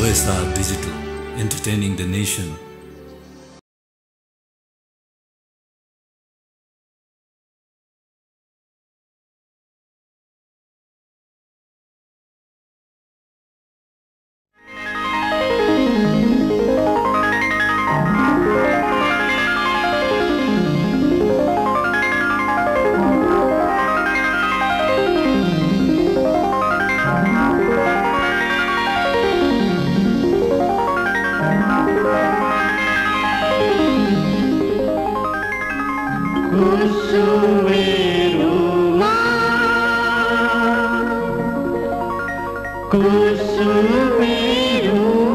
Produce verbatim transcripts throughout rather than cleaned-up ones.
O S R Digital, entertaining the nation. Kusume Rumal, Kusume Rumal,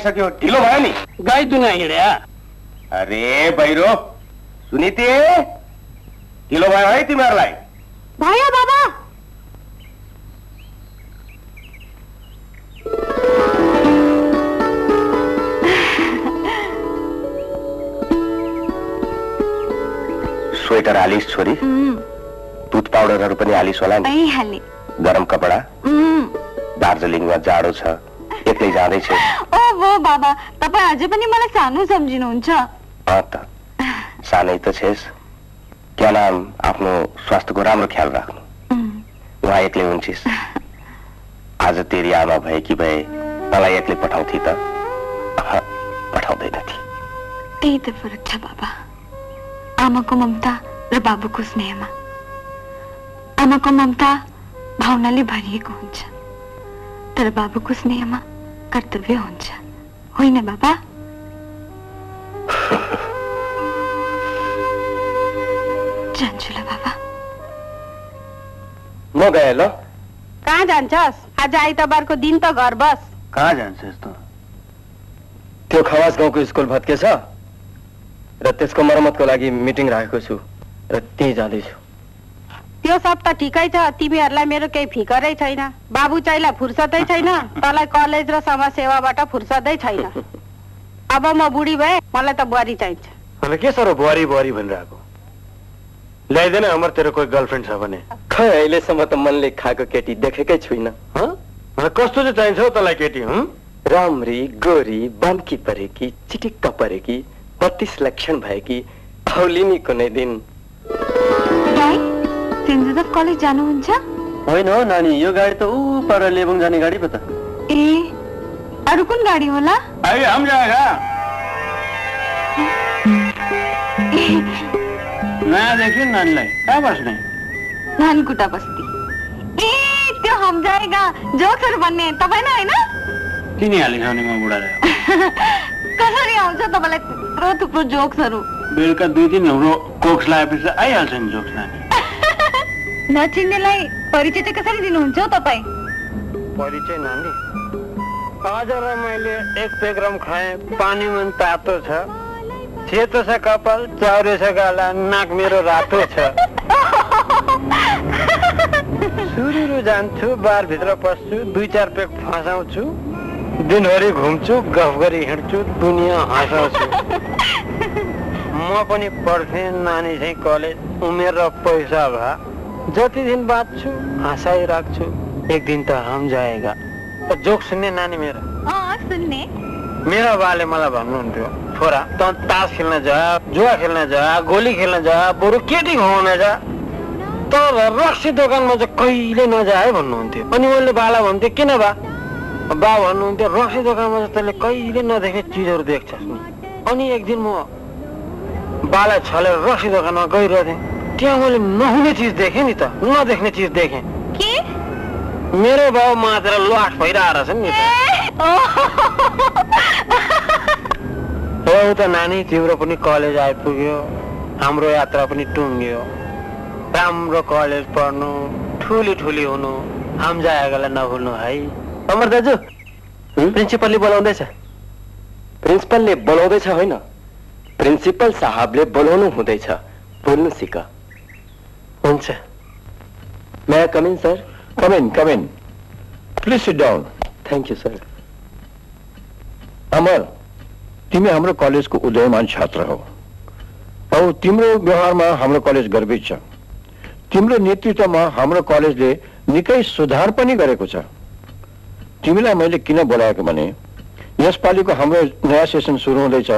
ढिलो भयो नि गाई दुना हिड्या। अरे भैरो सुनिते ढिलो भयो है तिमीहरुलाई। भयो बाबा। स्वेटर हालिस छोरी, दुध पाउडरहरु पनि हालिस होला नि। हाल्ने गरम कपडा, दार्जिलिङमा जाडो छ, एक्लै जाँदै छ। ओ बाबा तपाई अझै पनि मलाई सानो सम्झिनुहुन्छ। सानै त छेस, क्या नाम आफ्नो स्वास्थ्यको राम्रो ख्याल राख्नु। उहाँ एक्लै हुन्छिस्। आज तेरी आमा भए कि भए मलाई एक्लै पठाउँथी त पठाउँदैन थिए। त्यही त फरक छ बाबा, आमाको ममता र बाबुको स्नेहमा। आमाको ममता भावनाले भरिएको हुन्छ, तर बाबुको स्नेहमा कर्तव्य हुन्छ। होइन बाबा? जान्छु ल बाबा, म गए ल। कहाँ जान्छस्? आज आइतबारको दिन त घर बस। कहाँ जान्छस् त? त्यो खवास गाउँको स्कुल भत्केछ र त्यसको मर्मतको लागि मिटिङ राखेको छु र त्यही जाँदैछु। त्यो सब त ठीकै छ, तिमीहरुलाई मेरो केही फिकरै छैन। बाबु चाहिला फुर्सदै छैन, तलाई कलेज र समाज सेवाबाट फुर्सदै छैन। अब म बुढी भए मलाई त बुहारी चाहिन्छ। अनि के सरो बुहारी बुहारी भनिरहेको? ल्याइदैन अमर, तेरो कोही गर्लफ्रेन्ड छ भने? खै अहिले सम्म त मनले खाएको केटी देखेकै छैन। ह? म कस्तो चाहिँ चाहिन्छ हो तलाई केटी? ह? राम्री, गोरी, बानकी परेकी, चिटिक्का परेकी, बत्तीस लक्षण भएकी, औलिनी कुनै दिन। सिन्धुदुफ कलेज जानुहुन्छ? होइन नानी, यो गाडी त ऊ पर लेबुङ जाने गाडी पो त। ए, अरु कुन गाडी होला? आइ हम जाएगा। नयाँ देखिन नानीलाई, कहाँ बस्ने? धानकुटा बस्ती। ए, त्यो हम जाएगा जोक्सर भन्ने तपाईँ न हैन? किन हालिसक्यो नि म बुढा रह्यो। कसरी आउँछ तपाईलाई त्यत्रो थुप्रो जोक्सहरु? बेलुका दुई दिन हाम्रो कोक्स लाएपछि आइहाल्छ नि जोक्स नानी। नचिन्नेलाई परिचय चाहिँ कसरी दिनुहुन्छ हौ तपाईँ? परिचय नानी, आज र मैले एक पेग्राम खाएँ, पानी मन तातो छ, सेतो छ कपाल, चाउरे छ गाला, नाक मेरो रातो छ। सुरुरु जान्छु, बारभित्र पस्छु, दुई चार पेक फसाउँछु, दिनभरि घुम्छु, गफ गरी हिँड्छु, दुनियाँ हँसाउँछु। म पनि पढ्थेँ नानी चाहिँ कलेज, उमेर र पैसा भए जति दिन बाँच्छु हाँसाइ राख्छु। एक दिन त हम जाएगा। जोक सुन्ने नानी मेरो? अँ सुन्ने। मेरा बाले मलाई भन्नुहुन्थ्यो, छोरा त तास खेल्न जा, जुवा खेल्न जा, गोली खेल्न जा, बरु केटी घुमाउन जा, तर रक्सी दोकानमा चाहिँ कहिले नजा है भन्नुहुन्थ्यो। अनि मैले बाला भन्थेँ किन बा? बा भन्नुहुन्थ्यो रक्सी दोकानमा चाहिँ तैँले कहिले नदेख्ने चिजहरू देख्छस् नि। अनि एक दिन म बाला छलेर रक्सी दोकानमा गइरहेथेँ, त्यहाँ मैले नहुने चिज देखेँ नि त, नदेख्ने चिज देखेँ। के? मेरो बाउ माझेर लाट भइरहेको छ नि त। हो त नानी, तिम्रो पनि कलेज आइपुग्यो, हाम्रो यात्रा पनि टुङ्गियो। राम्रो कलेज पढ्नु, ठुली ठुली हुनु, हाम जाएगालाई नभुल्नु है। अमर दाजु, प्रिन्सिपलले बोलाउँदैछ। प्रिन्सिपलले बोलाउँदैछ होइन, प्रिन्सिपल साहबले बोलाउनु हुँदैछ, बोल्नु सिक। Uncha. May I come in, sir? Come in, come in. Please sit down. Thank you, sir. Amar, तिमी हाम्रो कलेजको उदयमान छात्र हो औ तिम्रो व्यवहारमा हाम्रो कलेज गर्वित छ। तिम्रो नेतृत्वमा हाम्रो कलेजले निकै सुधार पनि गरेको छ। तिमीलाई मैले किन बोलाएको भने यसपालिको हाम्रो नयाँ सेसन सुरु हुँदैछ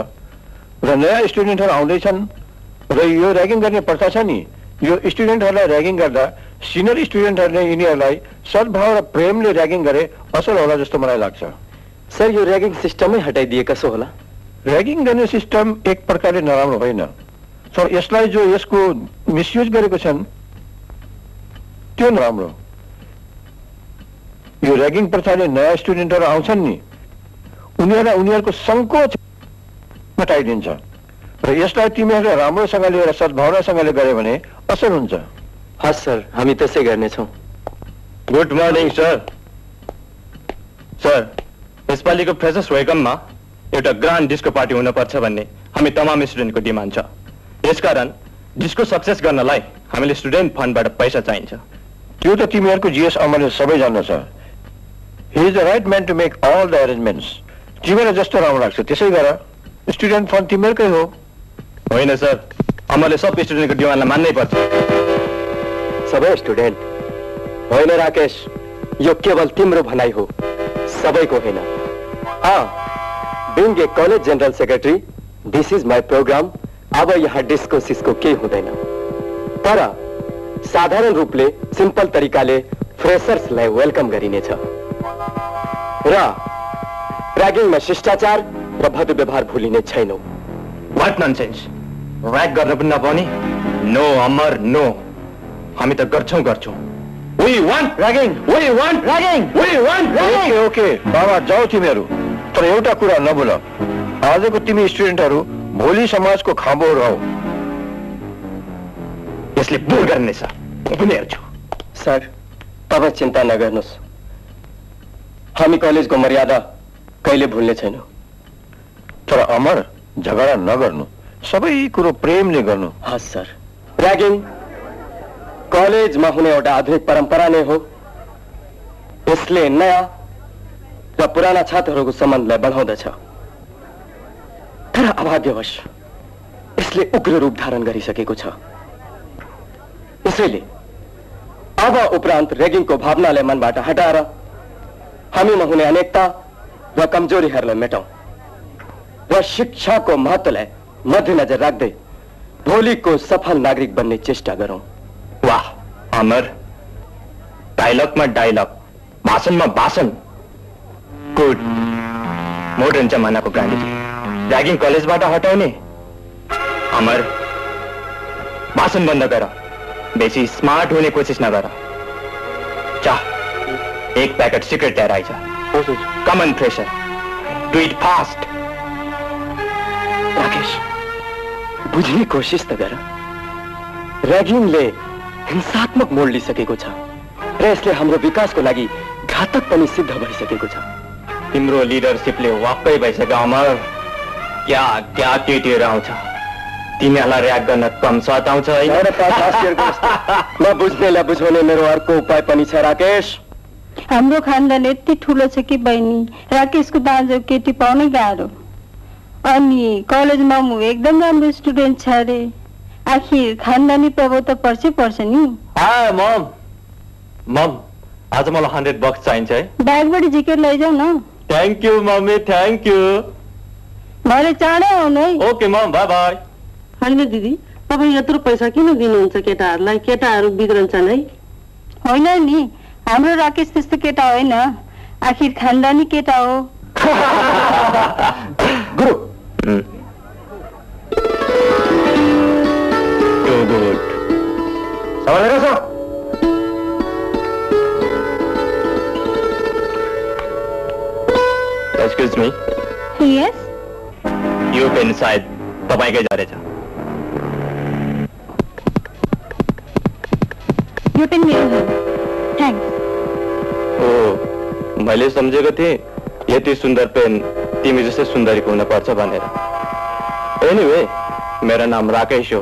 र नयाँ स्टुडेन्टहरू आउँदैछन् र यो र्यागिङ गर्ने प्रथा छ नि, यो स्टुडेन्टहरूलाई र्यागिङ गर्दा सिनियर स्टुडेन्टहरूले यिनीहरूलाई सद्भाव र प्रेमले र्यागिङ गरे असल होला जस्तो मलाई लाग्छ। सर, यो र्यागिङ सिस्टमै हटाइदिए कसो होला? र्यागिङ गर्ने सिस्टम एक प्रकारले नराम्रो होइन सर, यसलाई जो यसको मिसयुज गरेको छन् त्यो नराम्रो। यो र्यागिङ प्रथाले नयाँ स्टुडेन्टहरू आउँछन् नि, उनीहरूलाई उनीहरूको सङ्कोच हटाइदिन्छ र यसलाई तिमीहरूले राम्रोसँगले र सद्भावनासँगले गरे भने असर हुन्छ। हस् सर, हामी त्यसै गर्नेछौँ। Good morning sir. सर, यसपालिको फ्रेसर्स वेलकममा एउटा ग्रान्ड डिस्को पार्टी हुनुपर्छ भन्ने हामी तमाम स्टुडेन्टको डिमान्ड छ। यसकारण डिस्को सक्सेस गर्नलाई हामीले स्टुडेन्ट फन्डबाट पैसा चाहिन्छ। त्यो त तिमीहरूको जिएस अमरले सबै जान्न छ। He is the right man to make all the arrangements. तिमीलाई जस्तो राम्रो लाग्छ त्यसै गर। स्टुडेन्ट फन्ड तिमीहरूकै हो। होइन सर, अमरले सब स्टुडेन्टको डिमान्डलाई मान्नै पर्छ। सबै स्टुडेन्ट होइन राकेश, यो केवल तिम्रो भनाइ हो, सबैको होइन। Uh, being a college general secretary, this is my programme. अब यहाँ डिस्को सिस्को केही हुँदैन, तर साधारण रूपले सिम्पल तरिकाले फ्रेसर्सलाई वेलकम गरिनेछ र र्यागिङमा शिष्टाचार र भद्र व्यवहार भुलिने छैनौ। What nonsense! Rag गर्न पनि नपाउने? No, Amar, no. हामी त गर्छौँ गर्छौँ। We want ragging! We want ragging! We want ragging! Okay, okay. बाबा जाऊ तिमीहरू, तर एउटा कुरा नभुल। आजको तिमी स्टुडेन्टहरू भोलि समाजको खाम्बो रहौ। यसले बोर गर्नेछ, म पनि हेर्छु। सर, तपाईँ चिन्ता नगर्नुहोस्, हामी कलेजको मर्यादा कहिले भुल्ने छैनौँ। तर अमर, झगडा नगर्नु, सबै कुरो प्रेमले गर्नु। हस् सर। र्यागिङ कॉलेज में होने एउटा आधुनिक परंपरा ने हो इसलिए नया र पुराना छात्रहरुको सम्बन्धलाई बढाउँदछ तर अभाग्यवश यसले उग्र रूप धारण गरिसकेको छ। त्यसैले अब उपरान्त रेगिङको भावनाले मनबाट हटाएर हामीमा हुने अनेकता र कमजोरीहरूलाई मेटाउँ र शिक्षाको महत्वलाई मध्यनजर राख्दै भोलिको सफल नागरिक बन्ने चेष्टा गरौँ। वाह अमर, डायलॉगमा डायलॉग, भाषणमा भाषण, गुड। मोडर्न जमानाको ब्रान्डिङ र्यागिङ कलेजबाट हटाउने। अमर भाषण बन्द गर, बेसी स्मार्ट हुने कोसिस नगर। जा एक पैकेट सिगरेट लिएर आइज। Come on pressure, do it fast. Rakesh बुझ्ने कोसिस त गर, र्यागिङले हिंसात्मक मोड लिइसकेको छ र यसले हाम्रो विकासको लागि घातक पनि सिद्ध भइसकेको छ। तिम्रो लिडरशिपले वाक्कै भइसक्यो अमर। क्या क्या केटीहरू आउँछ, तिमीहरूलाई रियाक्ट गर्न कम साथ आउँछ है। बुझ्नेलाई बुझाउने मेरो अर्को उपाय पनि छ राकेश। हाम्रो खानदान यति ठुलो छ कि बहिनी, राकेशको दाजु केटी पाउनै गाह्रो। अनि कलेजमा म एकदम राम्रो स्टुडेन्ट छ रे। आखिर खानदानी प्रभाव त पर्छ पर्छ नि। आ मम मम, आज मलाई हन्ड्रेड बक्स चाहिन्छ है। ब्यागबाट जिकेट लैजाऊ न। Thank you mummy, thank you. भरे चाँडै आउनु है। ओके मम, बाय बाय। होइन दिदी, तपाईँ यत्रो पैसा किन दिनुहुन्छ केटाहरूलाई? केटाहरू बिग्रन्छन् है। होइन नि, हाम्रो राकेश त्यस्तो केटा होइन, आखिर खानदानी केटा हो। गुरु एक्सक्यूज मी। यस यो पेन सायद तपाईकै जारे छ। यो पेन मेरो हो, थ्याङ्क्स। ओ मैले सम्झेको थिएँ यति सुन्दर पेन तिमी जस्तै सुन्दरीको हुनुपर्छ भनेर। एनिवे मेरो नाम राकेश हो,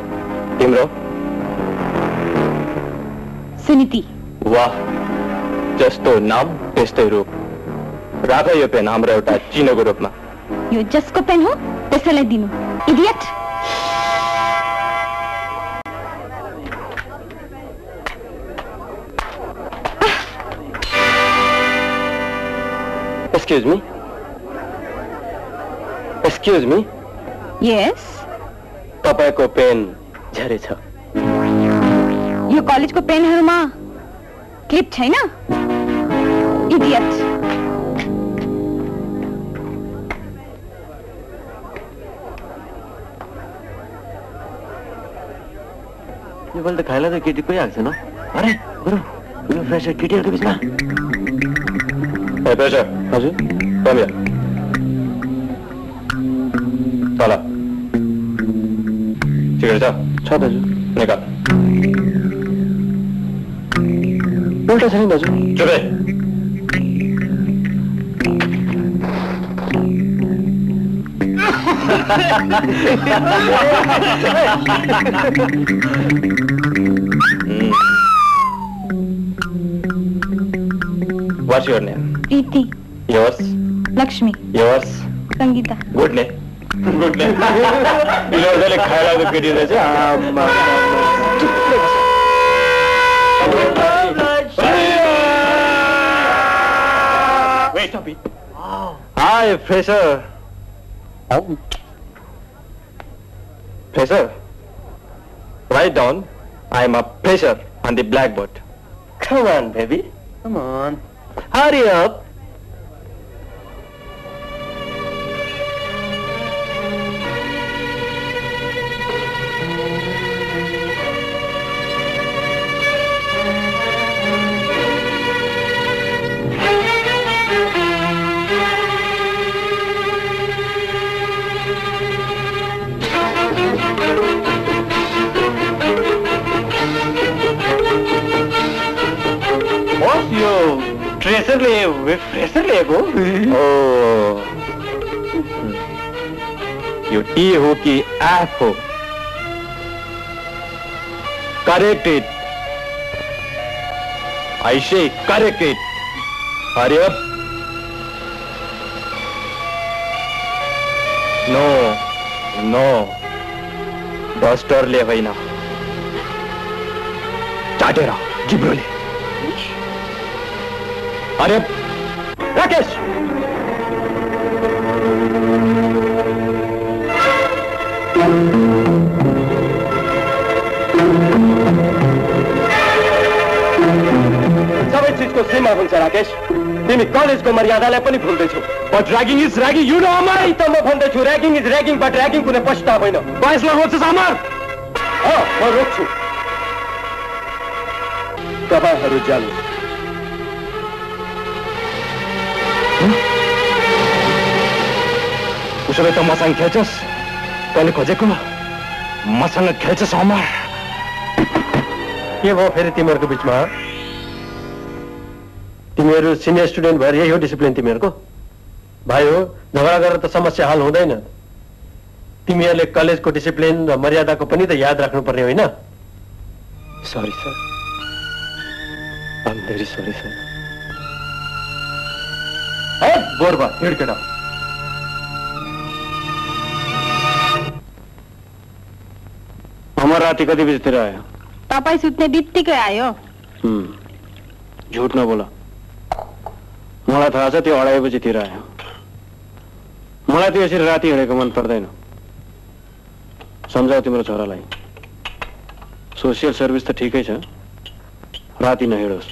तिम्रो? सुनिति। वाह, जस्तो नाम त्यस्तै रूप। राख यो पेन हाम्रो एउटा चिनोको रूपमा। यो जसको पेन हो त्यसैलाई दिनु, idiot. Excuse me, excuse me. Yes. तपाईको पेन झरेछ। यो कलेजको पेनहरुमा क्लिप छैन, इडियट। योपालि त खाइला त केटी कोही आएको छैन। अरे गुरु, गुरु फ्रेसर केटीहरूको बिचमा। फ्रेसर हजुर, कमिया तल ठिकै छ। छ दाजु, निकाल। उल्टा छ नि दाजु। चुपै। What's your name? Preeti. Yours? Lakshmi. Yours? Sangeeta. Good name. Good name. You know that like khayla the kid is a amma. Wait a bit. Hi, Fraser. Oh. Professor, write down, I am a professor on the blackboard. Come on, baby. Come on. Hurry up. Fresher ले वे fresher ले गो। ओ यो T हो कि F हो? Correct it. Ayşe, karekit. Arya. No, no. Buster le vayna. Chatera, Gibrole. Arya. Rakesh. सब चीज को सीमा भूल राकेश तिमी कलेज को मर्यादालाई पनि भूल्दै छौ but ragging is ragging you know माई त म भन्दै छु ragging is ragging but ragging कुनै पछता होइन बयसमा रोक्छस् अमर हो म रोक्छु तपाईहरु जानु उसले त मसँग खेल्छस् तैले खोजेको मसँग खेल्छस् अमर के भयो फेरि तिमीहरुको बीचमा तिमीहरु सिनियर स्टुडेन्ट भएर यही हो डिसिप्लिन तिमीहरुको भाइ हो झगडा गरेर त समस्या हल हुँदैन तिमीहरुले कलेजको डिसिप्लिन र मर्यादाको पनि त याद राख्नु पर्ने होइन sorry sir I am very सरी सर हे बोरबा हिडकेटा अमर राति कति बजेतिर आयो तपाई सुत्ने बित्तिकै आयो झुट नबोल मलाई थाहा छ त्यो अढाई बजेतिर आयो मलाई त्यो यसरी राति हिँडेको मन पर्दैन सम्झाऊ तिम्रो छोरालाई सोसियल सर्भिस त ठिकै छ राति नहिँडोस्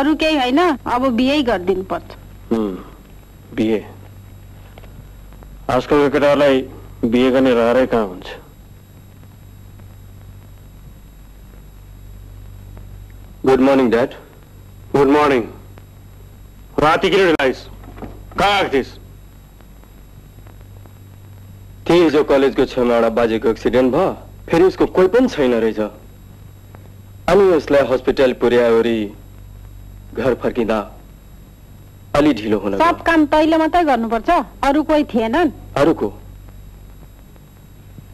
अरू केही होइन अब बिहे गरिदिनु पर्छ बिहे आजकलको केटाहरूलाई बिहे गर्ने रहरै कहाँ हुन्छ good morning dad good morning राति किन ढिलाइस् कहाँ आएको थिइस् त्यही हिजो कलेजको छेउमा एउटा बाजेको एक्सिडेन्ट भयो फेरि उसको कोही पनि छैन रहेछ अनि उसलाई हस्पिटल पुर्यावरी घर फर्किँदा अलि ढिलो हुन सब काम तैले मात्रै गर्नुपर्छ अरू कोही थिएनन् अरूको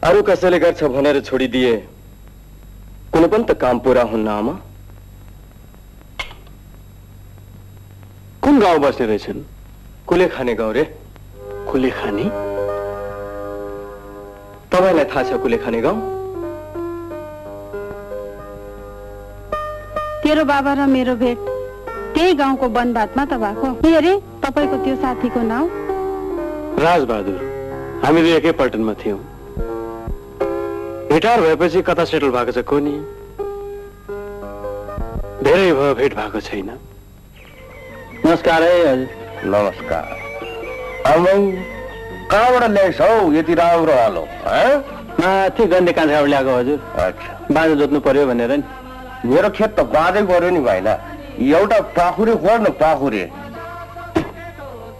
अरू कसैले गर्छ भनेर छोडिदिए कुनै पनि त काम पुरा हुन्न आमा कुन गाउँ बस्ने रहेछन् कुलेखाने गाउँ रे कुलेखानी तपाईलाई थाहा छ कुलेखाने गाउँ तेरो बाबा र मेरो भेट त्यही गाउँको वनभातमा त भएको के रे तपाईको त्यो साथीको नाम राजबहादुर हामी दुई एकै पल्टनमा थियौँ रिटायर भएपछि कता सेटल भएको छ कोनी धेरै भयो भेट भएको छैन नमस्कार है नमस्कार आमाउ कहाँबाट ल्याएछ हौ यति राम्रो आलो माथि गन्ने कान्छाबाट ल्याएको हजुर अच्छा बाँझो जोत्नु पर्यो भनेर नि मेरो खेत त बाँझै गऱ्यो नि भाइला एउटा पाखुरी खोज्न पाखुरी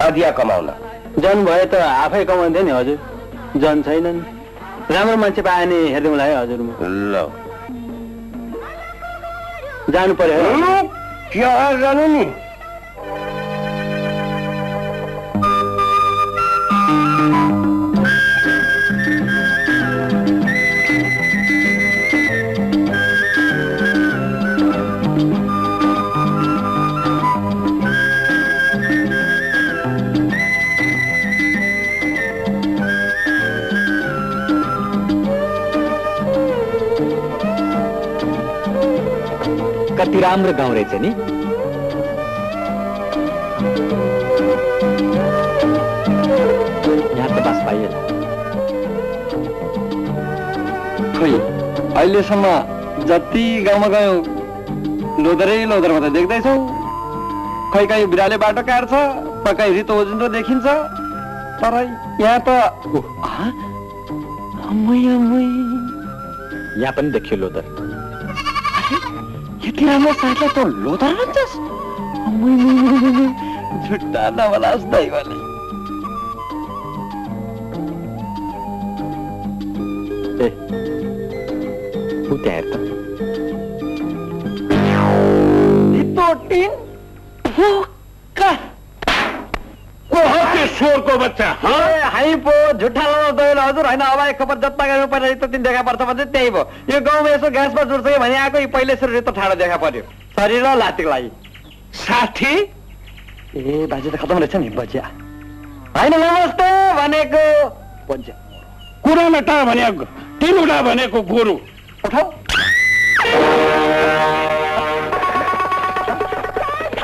अधिया कमाउन जन भए त आफै कमाउँथे नि हजुर जन छैन नि राम्रो मान्छे पाए नि हेरिदिउँला है हजुर म ल जानु पर्यो क्या जानु नि कति राम्रो गाउँ रहेछ नि यहाँ त बस पाइएन खोइ अहिलेसम्म जति गाउँमा गयो लोधरै लोधर मात्रै देख्दैछौ खै कहीँ बिराले बाटो काट्छ त कहीँ रितो ओजिन्तो देखिन्छ तर यहाँ त यहाँ पनि देखियो लोधर तिम्रो साथीलाई त लोधर भन्छस् झुट्टा नबोला उस्तै भने ए उ त्यहाँ त रिपोर्टिन का को हो त्यो सोरको बच्चा ह हाइ पो झुट्टा नबोला हजुर हैन अब एक खबर जत्ता गर्नु पर्यो त तिन देखा पर्छ भने त्यही भयो यो गाउँमा यसो ग्यासमा जुर्छ भने आको पहिले यसरी त ठाडो देखा पर्यो शरीर लातेलाई साथी ए बाजे त खतम रहेछ नि बज्या हैन नमस्ते भनेको बज्या कुरामा टा भनेको तिनवटा भनेको गुरु उठाऊ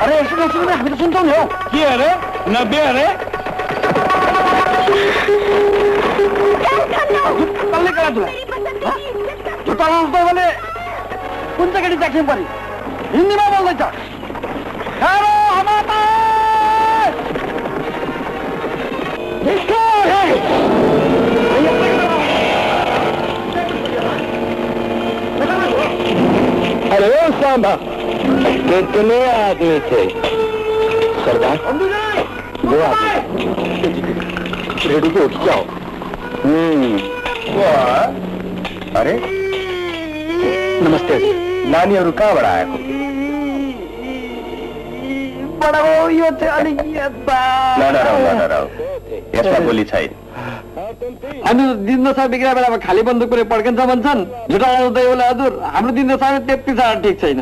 अरे यसो सुन हामी त सुन्छौ नि हो के अरे नब्बे अरे कल्ले करा तुला झुटाउनु त भने कुन चाहिँ गडी देख्यौ परी हिन्दीमा बोल्दैछ हेलो हमाता इसको है हेलो सांबा कितने आदमी थे सरदार दो आदमी रेडी उठ जाओ वाह अरे नमस्ते नानी और कहाँ बड़ा आया यो गोली छैन अनि दिनदशा बिग्रा बेलामा खाली बन्दुक पुरै पड्कन्छ भन्छन् झुटाउँदै होला हजुर हाम्रो दिनदशा त्यति साह्रो ठिक छैन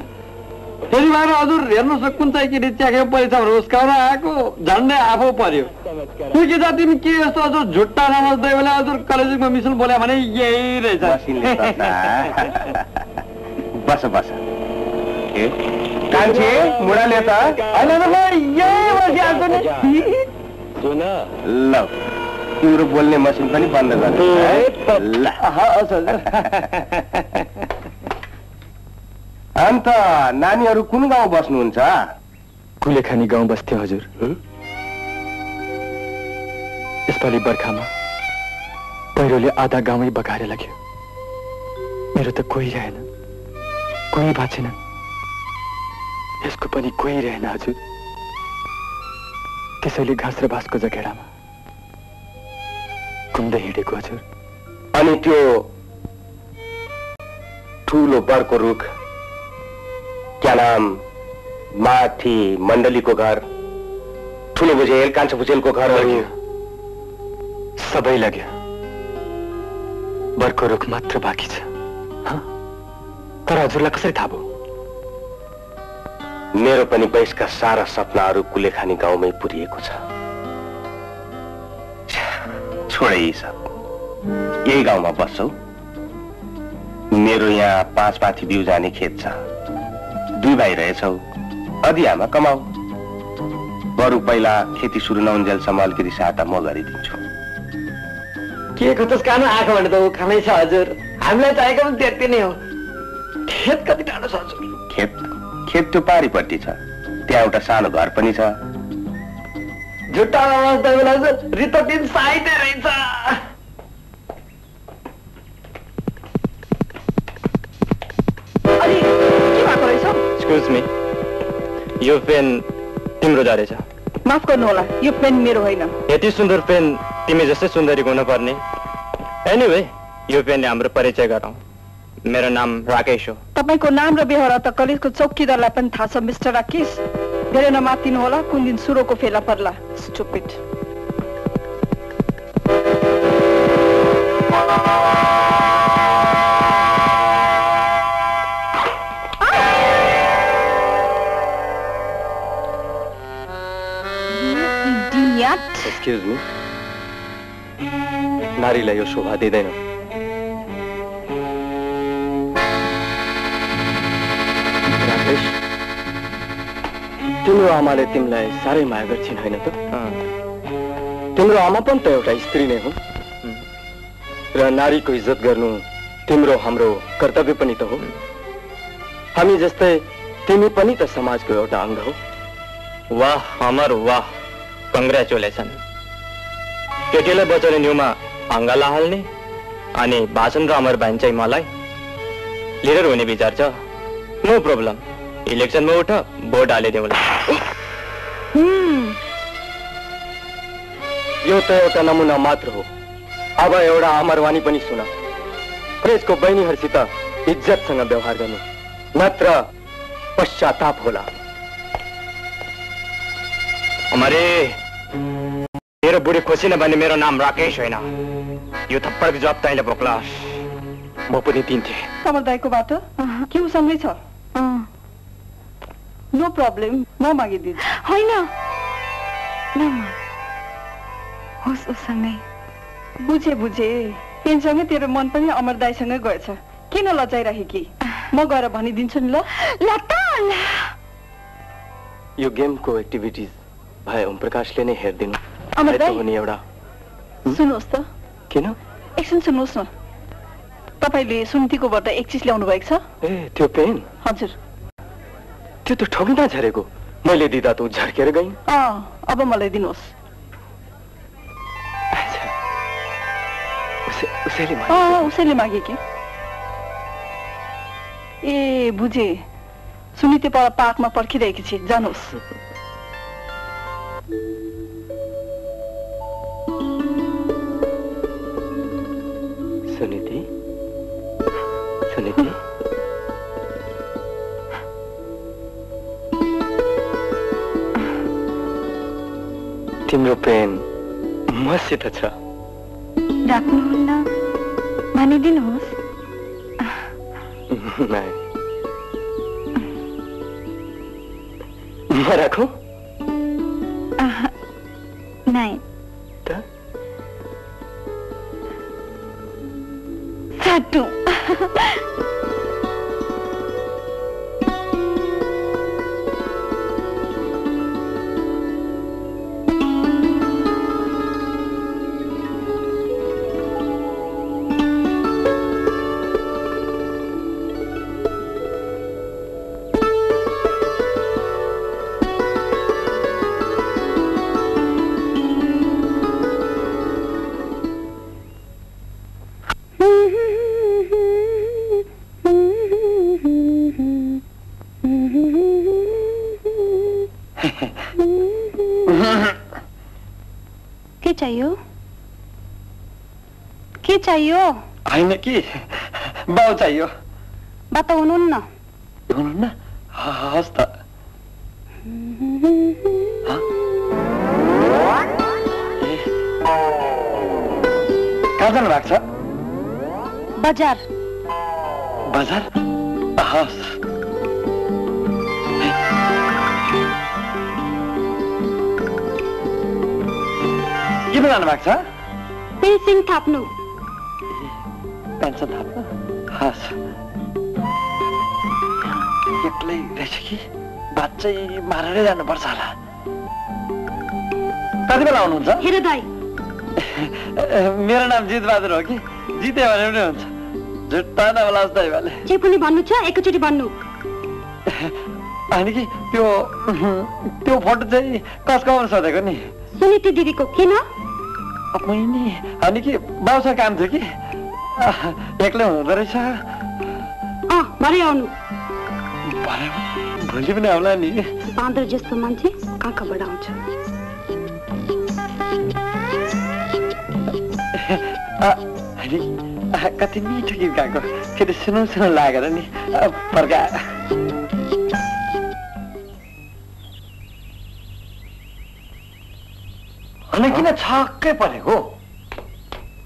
फेरि भएर हजुर हेर्नुहोस् कुन चाहिँ केटी च्याखेको पैसा रोस्काउन आएको झन्डै आफू पर्यो त्यो के जाति के यस्तो हजुर झुट्टा नबस्दै होला हजुर कलेजमा मिसन बोल्यो भने यही रहेछ बस बस ए कान्छे मुडाले त हैन न यही बसिहाल्छु नि सुन ल तिम्रो बोल्ने मसिन पनि बन्द गर्छ है ल अन्त नानीहरू कुन गाउँ बस्नुहुन्छ कुलेखानी गाउँ बस्थे हजुर यसपालि बर्खामा पहिरोले आधा गाउँै बगाएर लग्यो मेरो त कोही रहेन कोही बाँचेन यसको पनि कोही रहेन हजुर त्यसैले घाँस र बाँसको जगेडामा घुम्दै हिँडेको हजुर अनि त्यो ठुलो बरको रुख क्या नाम माथि मण्डलीको घर ठुलो भुजेल कान्छो भुजेलको घर सबै लग्यो बरको रुख मात्र बाँकी छ तर हजुरलाई कसरी थाहा भयो मेरो पनि बयसका सारा सपनाहरू कुलेखानी गाउँमै पुरिएको छ छोडे यी सब यही गाउँमा बस्छौ मेरो यहाँ पाँच पाथी बिउ जाने खेत छ दुई भाइ रहेछौ अधियामा कमाऊ बरु पहिला खेती सुरु नहुन्जेलसम्म अलिकति सहायता म गरिदिन्छु के खोज्छस् कानु आएको भने त उखानै छ हजुर हामीलाई चाहिएको पनि त्यति नै हो खेत कति टाढो छ हजुर खेत खेत त्यो पारिपट्टि छ त्यहाँ एउटा सानो घर पनि छ झुट्टा रितो दिन साइदै रहेछ अनि के भएको रहेछ एक्सक्युज मी यो पेन तिम्रो रहेछ माफ गर्नु होला यो पेन मेरो होइन यति सुन्दर पेन तिमी जस्तै सुन्दरी हुनुपर्ने एनीवे यो पेनले हाम्रो परिचय गराउँ मेरो नाम राकेश हो तपाईको नाम र बेहोरा त कलेजको चौकीदारलाई पनि थाहा छ मिस्टर राकेश धेरै नमातिनु होला कुन दिन सुरोको फेला पर्ला स्टुपिड इडियट एक्सक्यूज मी नारीलाई यो शोभा दिँदैन तिम्रो आमाले तिमीलाई साह्रै माया गर्छिन् होइन त तिम्रो आमा पनि त एउटा स्त्री नै हो र नारीको इज्जत गर्नु तिम्रो हाम्रो कर्तव्य पनि त हो हामी जस्तै तिमी पनि त समाजको एउटा अङ्ग हो वाह हमर वाह कङ्ग्रेचुलेसन केटीलाई बचाउने न्युमा अङ्गला हाल्ने अनि भाषण र अमर बहन चाहिँ मलाई लिडर हुने विचार छ नो प्रब्लम इलेक्शन में उठा वोट डाले दे यो तो एउटा नमूना मात्र हो अब एउटा अमरवाणी पनि सुना प्रेसको बहिनीहरूसित इज्जतसँग व्यवहार गर्नु नत्र पश्चाताप होला अमरे मेरो बुढी खुसी नभने मेरो नाम राकेश होइन यो थप्पडको जवाब तैँले बोक्ला म पनि दिन्थे समरदाईको बाटो के उसँगै छ नो प्रॉब्लम म मागी दिदी हैन नमा होस उसमै बुझे बुझे पेन्सङै तेरो मन पनि अमर दाइसँगै गएछ किन लचाइराखी कि म गएर भनि दिन्छु नि ल ल त ल यो गेम को एक्टिभिटीज भाइ ओम प्रकाशले नै हेर्दिनु अमर दाइ हुने एउटा सुन्नुस् त किन एकछिन सुन्नुस् न तपाईले सुन्तीको बाट एक चीज ल्याउनु भएको छ ए त्यो पेन हजुर त्यो त ठगिना झरेको मैले दिदा त झर्केर गई अ अब मलाई दिनुस् अच्छा उसे उसैले मागे अ उसैले मागे के ए बुझे सुनिते पर पार्कमा पर्खिरहेकी छि जानुस् सुनिति सुनिति तिम्रो पेन मसित छ राख्नुहुन्न भनिदिनुहोस् नाइ म राखौँ नाइ त साटु चाहियो हैन कि बाउ चाहियो बात हुनुहुन्न हुनुहुन्न हस् त कहाँ जानु भएको छ बजार बजार हस् किन जानु भएको छ पेन्सिङ थाप्नु पेन्सन थाप्नु हस् एक्लै रहेछ कि बात चाहिँ मारेरै जानुपर्छ होला कति बेला आउनुहुन्छ हिरो दाइ मेरो नाम जितबहादुर हो कि जिते भने पनि हुन्छ झुट्टा नबलास् दाइ भने के पनि भन्नु छ एकैचोटि भन्नु अनि कि त्यो त्यो फोटो चाहिँ कसकोमा सोधेको नि सुनिति दिदीको किन मैले अनि कि बाउसा काम थियो कि एक्लै हुनुहुँदो रहेछ भरे आउनु भरे भोलि पनि आउला नि बाँदर जस्तो मान्छे कहाँ कहाँबाट आउँछ कति मिठो गीत गाएको फेरि सुनौँ सुनौँ लागेर नि फर्का अनि किन छक्कै परेको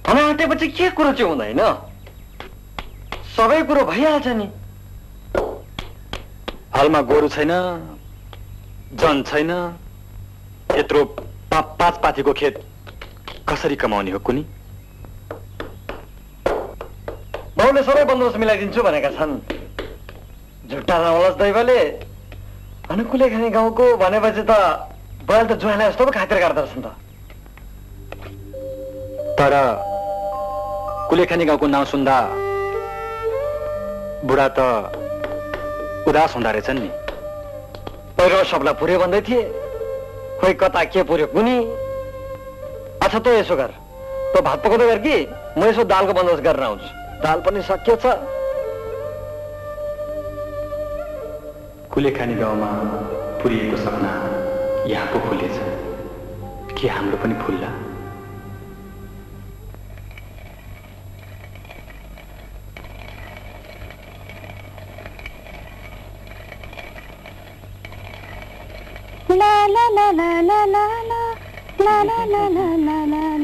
हनाटेपछि के कुरो चाहिँ हुँदैन सबै कुरो भइहाल्छ नि हालमा गोरु छैन जन छैन यत्रो पा, पाँच पाथीको खेत कसरी कमाउने हो कुनी बाउले सबै बन्दोबस्त मिलाइदिन्छु भनेका छन् झुट्टा नहोलास् दैवले अनि कुलेखानी गाउँको भनेपछि त बाल त जुवालाई जस्तो पो खातिर गर्दो रहेछ नि त तर कुलेखानी गाउँको नाउँ सुन्दा बुढा त उदास हुँदा रहेछन् नि पहिरो सबलाई पुर्यो भन्दै थिए खोइ कता के पुर्यो कुनी अच्छा तँ यसो गर त भात पकाउँदै गर कि म यसो दालको बन्दोबस्त गरेर आउँछु दाल पनि सकिएछ कुलेखानी गाउँमा पुरिएको सपना यहाँ पो फुलेछ के हाम्रो पनि फुल्ला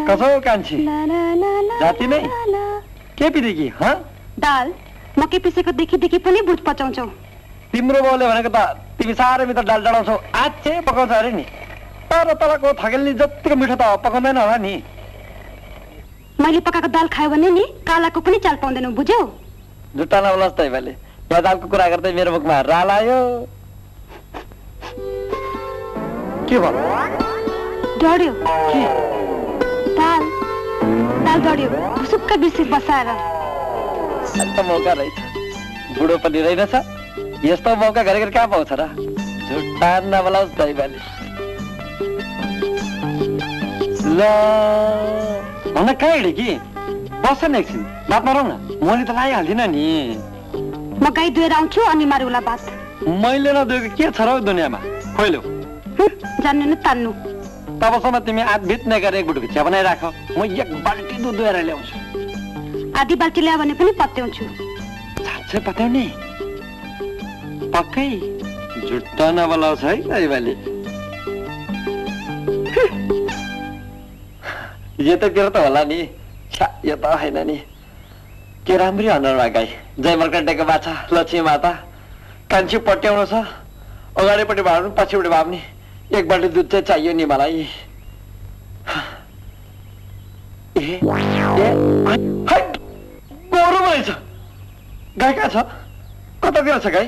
कसो कान्छी जाति नै के पिदेखि दाल मकै पिसेको देखिदेखि पनि भुत पचाउँछौ तिम्रो बाउले भनेको त बिस्तारै मित्र दाल चढाउँछौ आछे पकाउँछ अरे नि तर तलको थगेलले जतिको मिठो त पकाउँदैन होला नि मैले पकाएको दाल खायो भने नि कालाको पनि चाल पाउँदैनौ बुझ्यौ झुटा नबोलस् तै भले यो दालको कुरा गर्दै मेरो मुखमा राल आयो के भयो डड्यो के दाल दाल डड्यो सुक्का बिर्सिस बसाएर अन्त मौका रहेछ बुढो पनि रहेनछ यस्तो मौका घर घर कहाँ पाउँछ र झुटा नबोलस् तै भले ल भन्दा कहाँ हिँडे कि बस्छ नि एकछिन बात मारौँ न मैले त लागिहाल्दिनँ नि म गाई दुहेर आउँछु अनि मारौँला बात मैले नदुएको के छ र दुनियाँमा खोइलो जान्नु न तान्नु तबसम्म तिमी आधभित नगरेर एक बुटुको चिया बनाइराख म एक बाल्टी दुध दुहेर ल्याउँछु आधी बाल्टी ल्यायो भने पनि पत्याउँछु साँच्चै पत्याउने पक्कै झुट्टा नबोलाउँछ है अहिबाले यतातिर त होला नि छ्या यो त होइन नि के राम्री अनुहारमा गाई जयमर्कण्डेको बाछा लक्ष्मी माता कान्छी पट्याउनु छ अगाडिपट्टि भाड्नु पछिपट्टि भाप्ने एक बाल्टी दुध चाहिँ चाहियो नि मलाई ए गोरु भएछ गाई कहाँ छ कतातिर छ गाई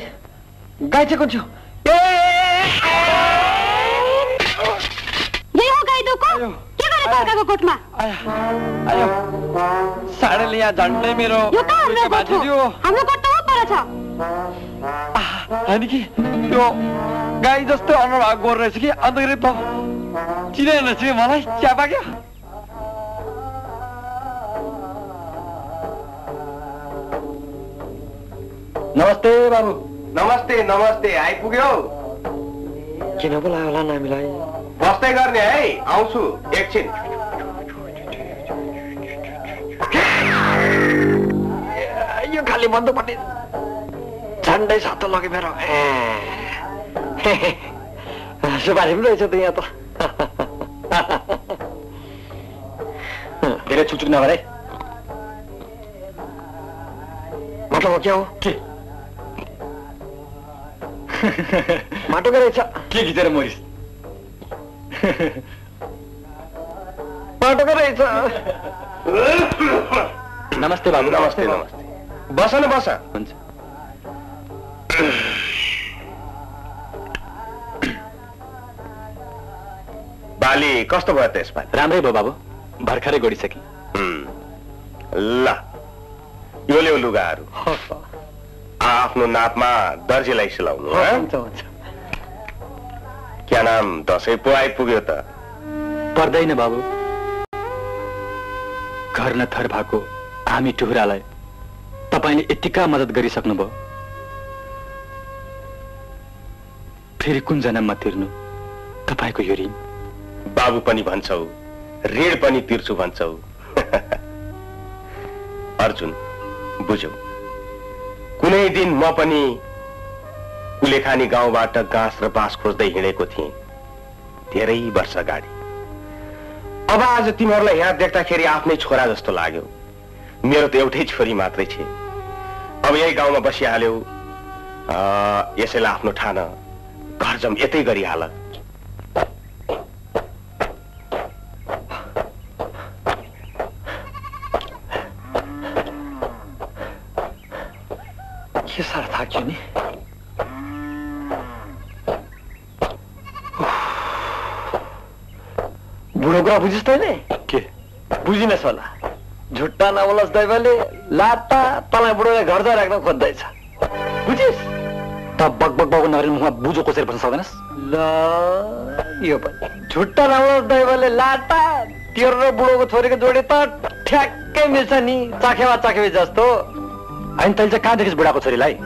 गाई चाहिँ कुन छ कोटमा आयो साडे लिया झन्डै मेरो यो त हाम्रो कोट हो हाम्रो कोट त हो पर छ अनि कि यो गाई जस्तो अनुहार गोर रहेछ कि अन्तखेरि त चिनेन चाहिँ मलाई च्यापा क्या नमस्ते बाबु नमस्ते नमस्ते आइपुग्यो किन बोलायो होला हामीलाई बस्दै गर्ने है आउँछु एकछिन यो खाली बन्दुपट्टि झन्डै सातो लग्यो मेरो सुपारी पनि रहेछ त यहाँ त धेरै छुकछुक नगर है माटो हो क्या हो के माटोकै रहेछ के खिचेर मरिस् माटोकै रहेछ नमस्ते बाबु नमस्ते नमस्ते बस न बस हुन्छ बाली कस्तो भयो त यसपालि राम्रै भयो बाबु भर्खरै गडिसके ल यो ल्याऊ लुगाहरू आफ्नो नापमा दर्जीलाई सिलाउनु क्या नाम दसैँ पो आइपुग्यो त पर्दैन बाबु घर न थर भएको हामी टुहुरालाई तपाईँले यतिका मद्दत गरिसक्नुभयो फेरि कुन जनामा तिर्नु तपाईँको यो ऋण बाबु पनि भन्छौ ऋण पनि तिर्छु भन्छौ अर्जुन बुझौ कुनै दिन म पनि कुलेखानी गाउँबाट गाँस र बाँस खोज्दै हिँडेको थिएँ धेरै वर्ष अगाडि अब आज तिमीहरूलाई यहाँ देख्दाखेरि आफ्नै छोरा जस्तो लाग्यो मेरो त एउटै छोरी मात्रै छ अब यही गाउँमा बसिहाल्यौ यसैलाई आफ्नो ठान घरजम यतै गरिहाल के साह्रो थाक्यो नि बुढो कुरा बुझिस्तै नै के बुझिनस् होला झुट्टा नबोलस् दैवले लाता तँलाई बुढोले घर जा राख्न खोज्दैछ बुझिस् त बकबक बाबु नगरी मुखमा बुझो कसरी बस्न सक्दैनस् ल यो पनि झुट्टा नबोलस् दैवले लाता तेरो र बुढोको छोरीको जोडी त ठ्याक्कै मिल्छ नि चाखेवा चाखेवी जस्तो होइन तैँले चाहिँ कहाँ देखिस् बुढाको छोरीलाई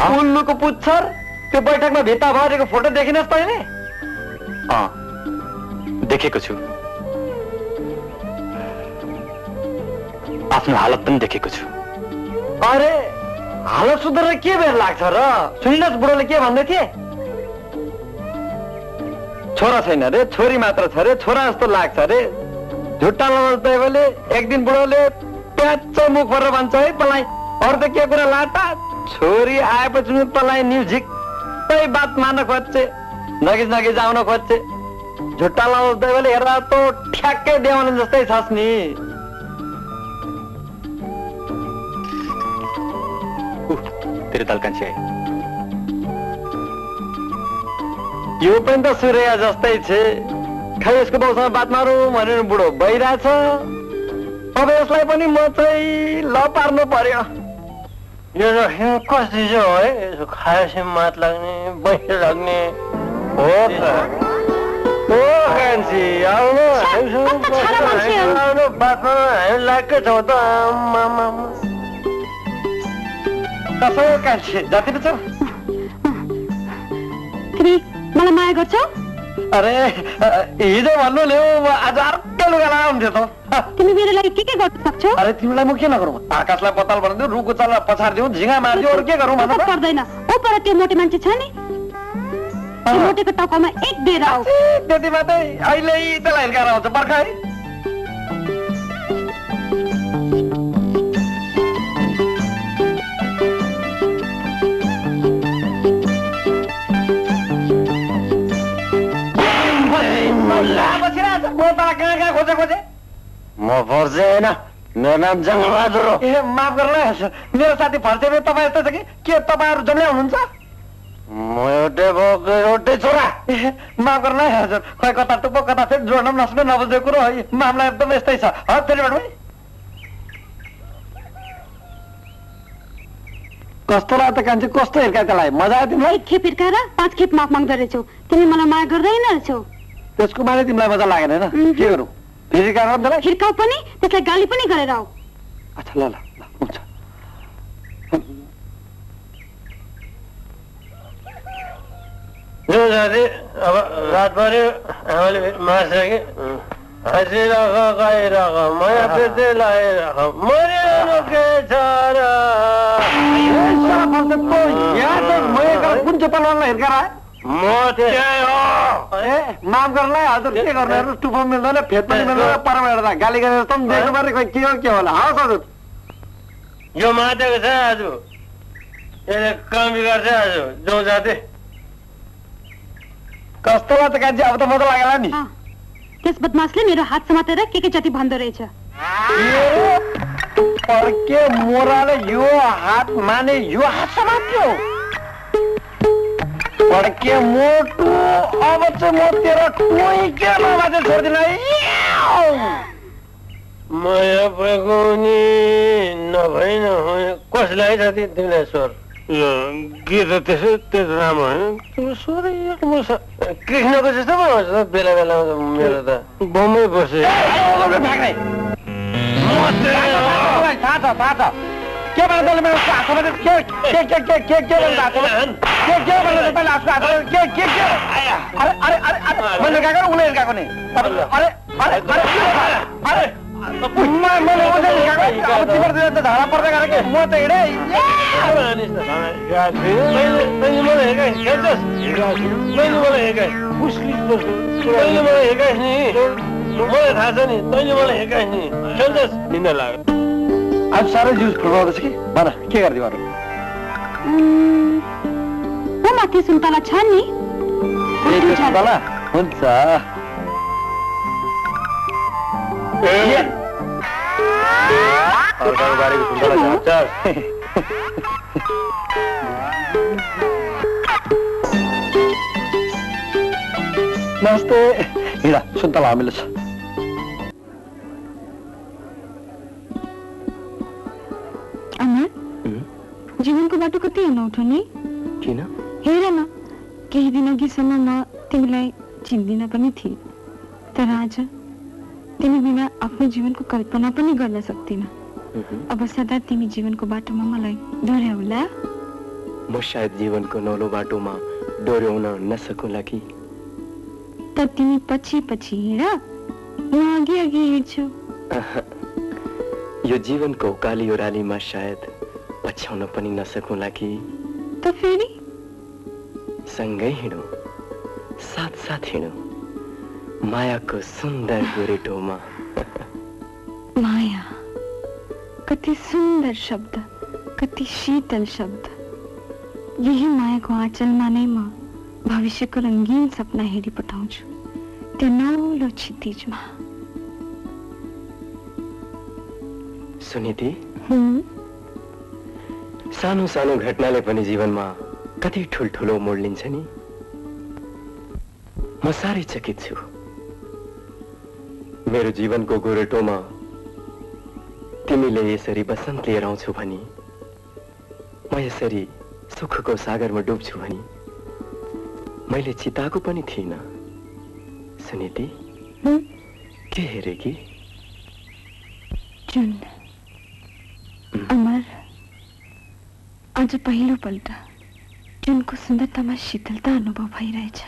उल्लुको पुच्छर त्यो बैठकमा भित्ता भरेको फोटो देखिनस् तैँले अँ देखेको छु आफ्नो हालत पनि देखेको छु अरे हालत सुधारेर के बेर लाग्छ र सुनिस् बुढोले के भन्दै थिए छोरा छैन रे छोरी मात्र छ रे छोरा जस्तो लाग्छ रे झुट्टा लगाउँदै एक दिन बुढोले प्याच मुख गरेर भन्छ है तँलाई अरू त के कुरा लाटा छोरी आएपछि तँलाई न्युजिक सबै बात मान्न खोज्छे, नगिज नगिज आउन खोज्छे, झुट्टा लाउँदै भने हेर्दा त ठ्याक्कै देवान जस्तै छस् नि। तेरे दलकान्छे यो पनि त सूर्य जस्तै छ, खै यसको बाउसँग बात मारौँ भनेर बुढो भइरहेछ। अब यसलाई पनि म चाहिँ ल पार्नु पर्यो। यो कस्तो जो है, खाएपछि मात लाग्ने बैठे लाग्ने हो त। ओ कान्छी आउनु, आउनु बातमा हामी लाग्कै छौँ त। आम्मामा कसो कान्छी जाति छौ? किन मलाई माया गर्छौ? अरे हिजो भन्नु ल्याउ, आज अर्कै लुगा लगाउँथ्यो त। तिमी मेरो लागि के के गर्न सक्छौ? अरे तिमीलाई म के नगरौँ? आकाशलाई पताल बनाइदिउँ, रुखको चल्ला पछार्दिउँ, झिँगा मारिदिउँ, अरू के गरौँ भन त? पर्दैन। ओ पर त्यो मोटे मान्छे छ नि, त्यो मोटेको टाउकोमा एक बेर आऊ। त्यति मात्रै अहिले त्यसलाई हिर्काएर आउँछ बर्खा है। खोजे खोजे म फर्से होइन, मेरो नाम जङ्गबहादुर हो। ए माफ गर्नु है मेरो साथी फर्से पनि तपाईँ यस्तो छ कि के तपाईँहरू जम्मै हुनुहुन्छ? म एउटै बोको एउटै छोरा। माफ गर्नु है हजुर, खै कता टुप्पो कता फेरि जोड्न पनि नसक्ने नबुझेको कुरो है। मामला एकदम यस्तै छ। हस् फेरिबाट पनि कस्तो लाग्छ कान्छी, कस्तो हिर्का त्यसलाई? मजा आयो तिमीलाई? एक खेप हिर्काएर पाँच खेप माफ माग्दो रहेछौ। तिमी मलाई माया गर्दैन रहेछौ, त्यसको माने तिमीलाई मजा लागेन होइन? के गरौँ फेरि? कारण त्यसलाई हिर्काउ पनि, त्यसलाई गाली पनि गरेर आऊ। अच्छा ल ल हुन्छ। जो जाति अब रात पऱ्यो, आमाले मार्छ कि हाँसिरह गइरह मलाई फेरि लगाइरह मरिरहनु के छ र। कुन चाहिँ पलवानलाई हिर्काएर आयो? म त्यही हो। ए माफ गर्नु है हजुर, के गर्नु हेर्नु, टुप्पो मिल्दैन, फेद पनि मिल्दैन, परम हेर्दा गाली गरेर त देख्नु पर्ने। खोइ के हो के होला? हस् हजुर यो मातेको छ आज, यसले कमी गर्छ आज। जाउँ जाते कस्तो लाग्छ कान्छी? अब त मजा लागेला नि। त्यस बदमासले मेरो हात समातेर के के जति भन्दो रहेछ। पर्के मोराले यो हात माने, यो हात समात्यो पड्के मोटु। अब चाहिँ म तेरो टोइके नबाजे छोड्दिन है। माया भगाउने नभई नहुने कसलाई जति तिमीलाई स्वर गीत त्यसो त्यस राम्रो होइन। तिम्रो स्वर एक वर्ष कृष्णको जस्तो पो हुन्छ बेला बेलामा। मेरो त बम्बई बसे थाहा छ, थाहा छ के भन्दै मेरो हातमा के के के के के के भन्दै के के भनेर पहिले आस्का के के के। अरे अरे अरे मैले गाको उले गाको नि। अरे अरे अरे पुमा मैले उले गाको तिम्रो दिन त धारा पर्दै गरे के। म त हिडे यार मैले मैले मैले हेके हेजस मैले मैले हेके मुस्किल मैले मैले हेके नि। मलाई थाहा छ नि तैले मलाई हेके नि हेजस निन्दा लाग। अब सारे जुस फुटाउँदैछ कि भन के गर्दियो अरु? वो माथि सुन्तला छ नि, सुन्तला हुन्छ। नमस्ते हिँडा सुन्तला हामीले छ। अमा जीवनको बाटो कति नउठो नि? किन? हेर न, केही दिन अघिसम्म म तिमीलाई चिन्दिन पनि थिएँ, तर आज तिमी बिना आफ्नो जीवनको कल्पना पनि गर्न सक्दिन। अब सदा तिमी जीवनको बाटोमा मलाई डोर्याउला। म सायद जीवनको नौलो बाटोमा डोर्याउन नसकुला कि, त तिमी पछि पछि हिँड, म अघि अघि हिँड्छु। यो जीवनको काली ओह्रालीमा सायद पछ्याउन पनि नसकुला कि, त फेरि सँगै हिँडौँ, साथ साथ हिँडौँ मायाको सुन्दर गोरेटोमा। माया कति सुन्दर शब्द, कति शीतल शब्द। यही माया को आंचल माने मां भविष्य को रंगीन सपना हेरी पठाऊं छु तेनालो क्षितिज मां। सुनीति सानो सानो घटनाले पनि जीवनमा कति ठुल्ठुलो मोड लिन्छ नि। म सारै चकित छु मेरो जीवनको गोरेटोमा तिमीले यसरी बसन्त लिएर आउँछौ भनी म यसरी सुखको सागरमा डुब्छु भनी मैले चिताको पनि थिइन। सुनिति के हेरे कि जुन अमर आज पहिलो पल्ट जुनको सुन्दरतामा शीतलता अनुभव भइरहेछ।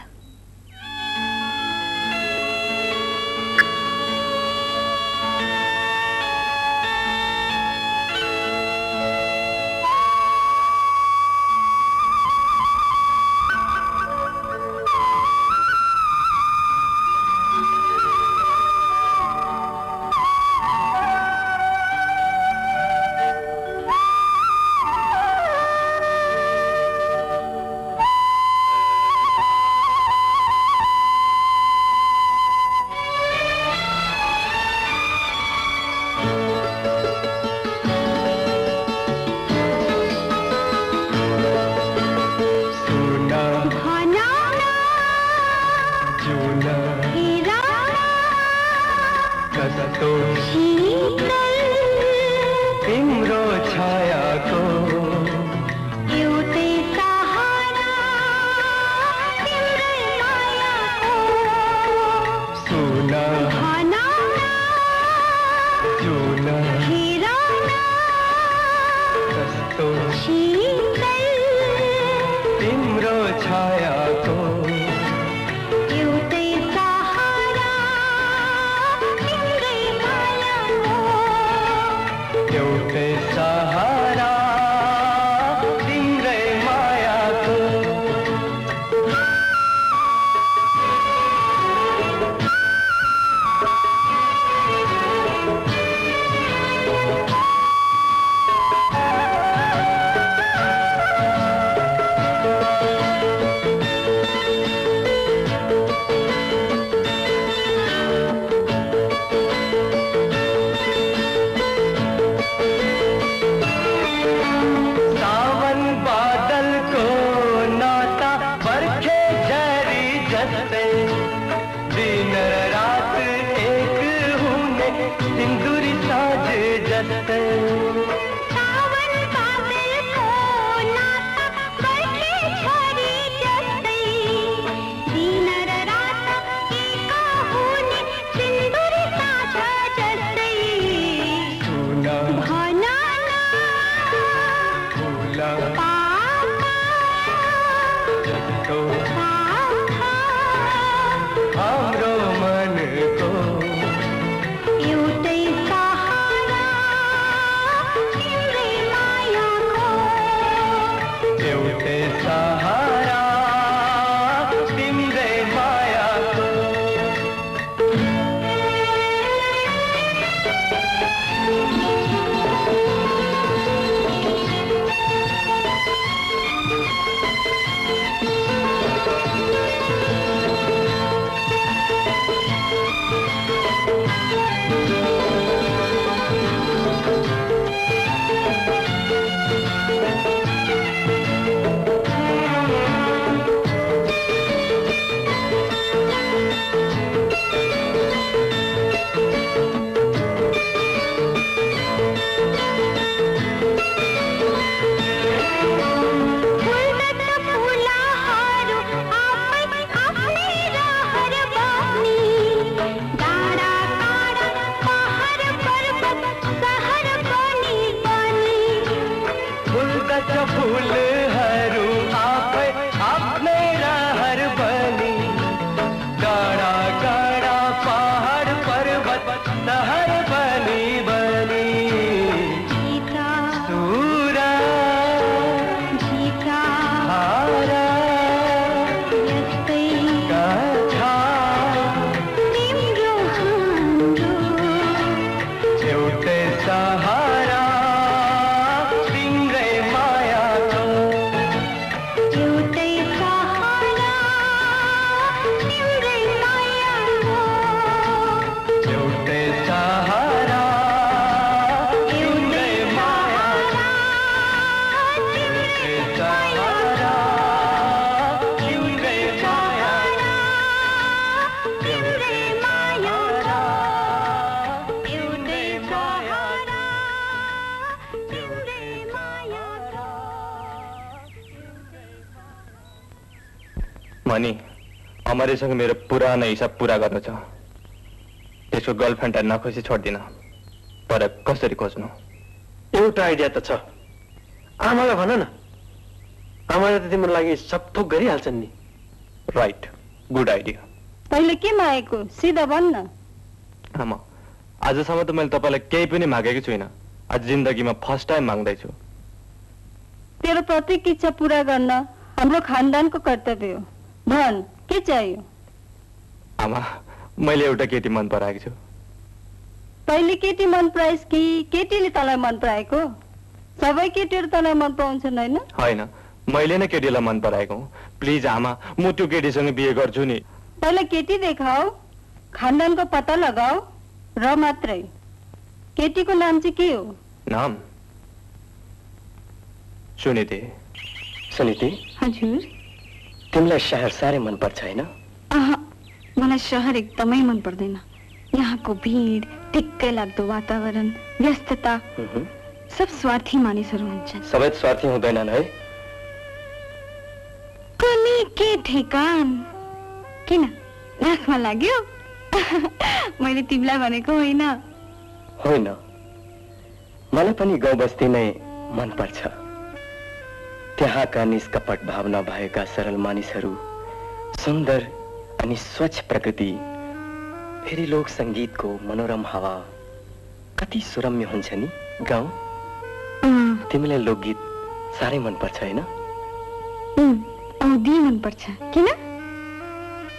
मनी अमरीसँग मेरो पुरानो हिसाब पूरा गर्न छ। त्यसको गर्लफ्रेन्डलाई नखुसी छोड्दिन, तर कसरी खोज्नु? एउटा आइडिया त छ। आमालाई भन न, आमाले त तिम्रो लागि सब थोक गरिहाल्छन् नि। Right, good idea. तैले के मागेको सिधा भन्न। आमा, आजसम्म त मैले तपाईलाई केही पनि मागेको छुइनँ। आज जिन्दगीमा फर्स्ट टाइम माग्दै छु। तेरो प्रत्येक इच्छा पूरा गर्न हाम्रो खानदानको कर्तव्य हो। भन, के चाहियो? आमा, मैले एउटा केटी मन पराएको छु। तैले केटी मन पराइस् कि केटीले तलाई मन पराएको? सबै केटीहरु तलाई मन पराउँछन् हैन? हैन, मैले नै केटीलाई मन पराएको हुँ। प्लिज आमा, म त्यो केटीसँग बिहे गर्छु नि। तैले केटी देखाऊ, खानदानको पत्ता लगाऊ र मात्रै। केटीको नाम चाहिँ के हो? नाम सुनिति। सुनिति? हजुर। तिमलाई शहर सारे मन पर्छ हैन? अहा, मलाई शहर एकदमै मन पर्दैन। यहाँको भीड, टिक्कै लाग्दो वातावरण, व्यस्तता, सब स्वार्थी मानिसहरू हुन्छन्। सबै स्वार्थी हुँदैनन् है? कुनै के ठेकान? किन नाकमा लाग्यो? मैले तिमीलाई भनेको होइन। होइन, मलाई पनि गाउँ बस्ती नै मन पर्छ। त्यहाँका निष्कपट भावना भएका सरल मानिसहरू, सुन्दर अनि स्वच्छ प्रकृति, फेरि लोक संगीतको मनोरम हावा, कति सुरम्य हुन्छ नि गाउँ। तिमीलाई लोकगीत साह्रै मन पर्छ हैन? औधी मन पर्छ। किन?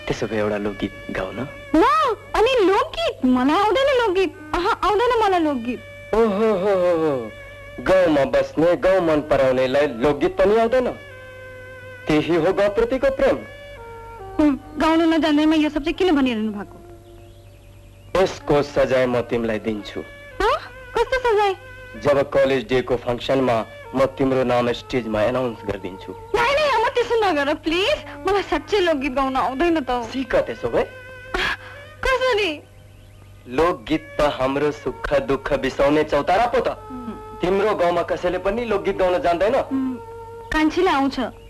त्यसो भए एउटा लोकगीत गाउ न। न, अनि लोकगीत मलाई आउँदैन। लोकगीत आउँदैन मलाई। लोकगीत ओहो हो हो। गाउँमा बस्ने, गाउँ मन पराउनेलाई लोकगीत पनि आउँदैन? त्यही हो गाउँप्रतिको प्रेम। गाउन नजान्दैमा यो सब चाहिँ किन भनिरहनु भएको? यसको सजाय म तिमीलाई दिन्छु। कस्तो सजाय? जब कलेज डे को फंक्सनमा म तिम्रो नाम स्टेजमा एनाउन्स गर्दिन्छु। नाइ नाइ आमा, त्यसो नगर प्लिज। मलाई साच्चै लोकगीत गाउन आउँदैन त। सिक त्यसो भए। कसरी? लोकगीत त हाम्रो सुख दुःख बिसाउने चौतारा पो त। तिम्रो गाउँमा कसैले पनि लोकगीत गाउन जान्दैन? कान्छीले आउँछ।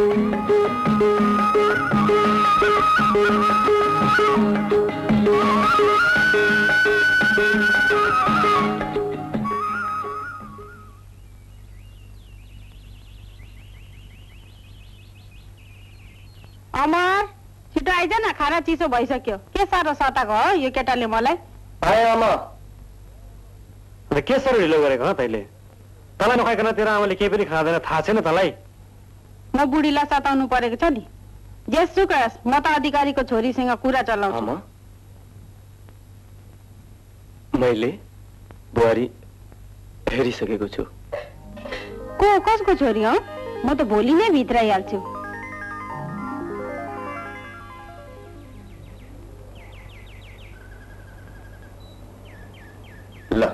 Thank you. खाना चिसो भइसक्यो के सारो सताको हो यो केटाले मलाई भाइ आमा अनि के सारो ढिलो गरेको हो तैले तलाई नखाइकन तेरो आमाले के पनि खादैन थाहा छैन तलाई म बुढीलाई सताउनु परेको छ नि जेसुक म त अधिकारीको छोरीसँग कुरा चलाउँछु आमा मैले बुहारी हेरिसकेको छु को कसको छोरी हो म त भोलि नै भित्र आइहाल्छु ल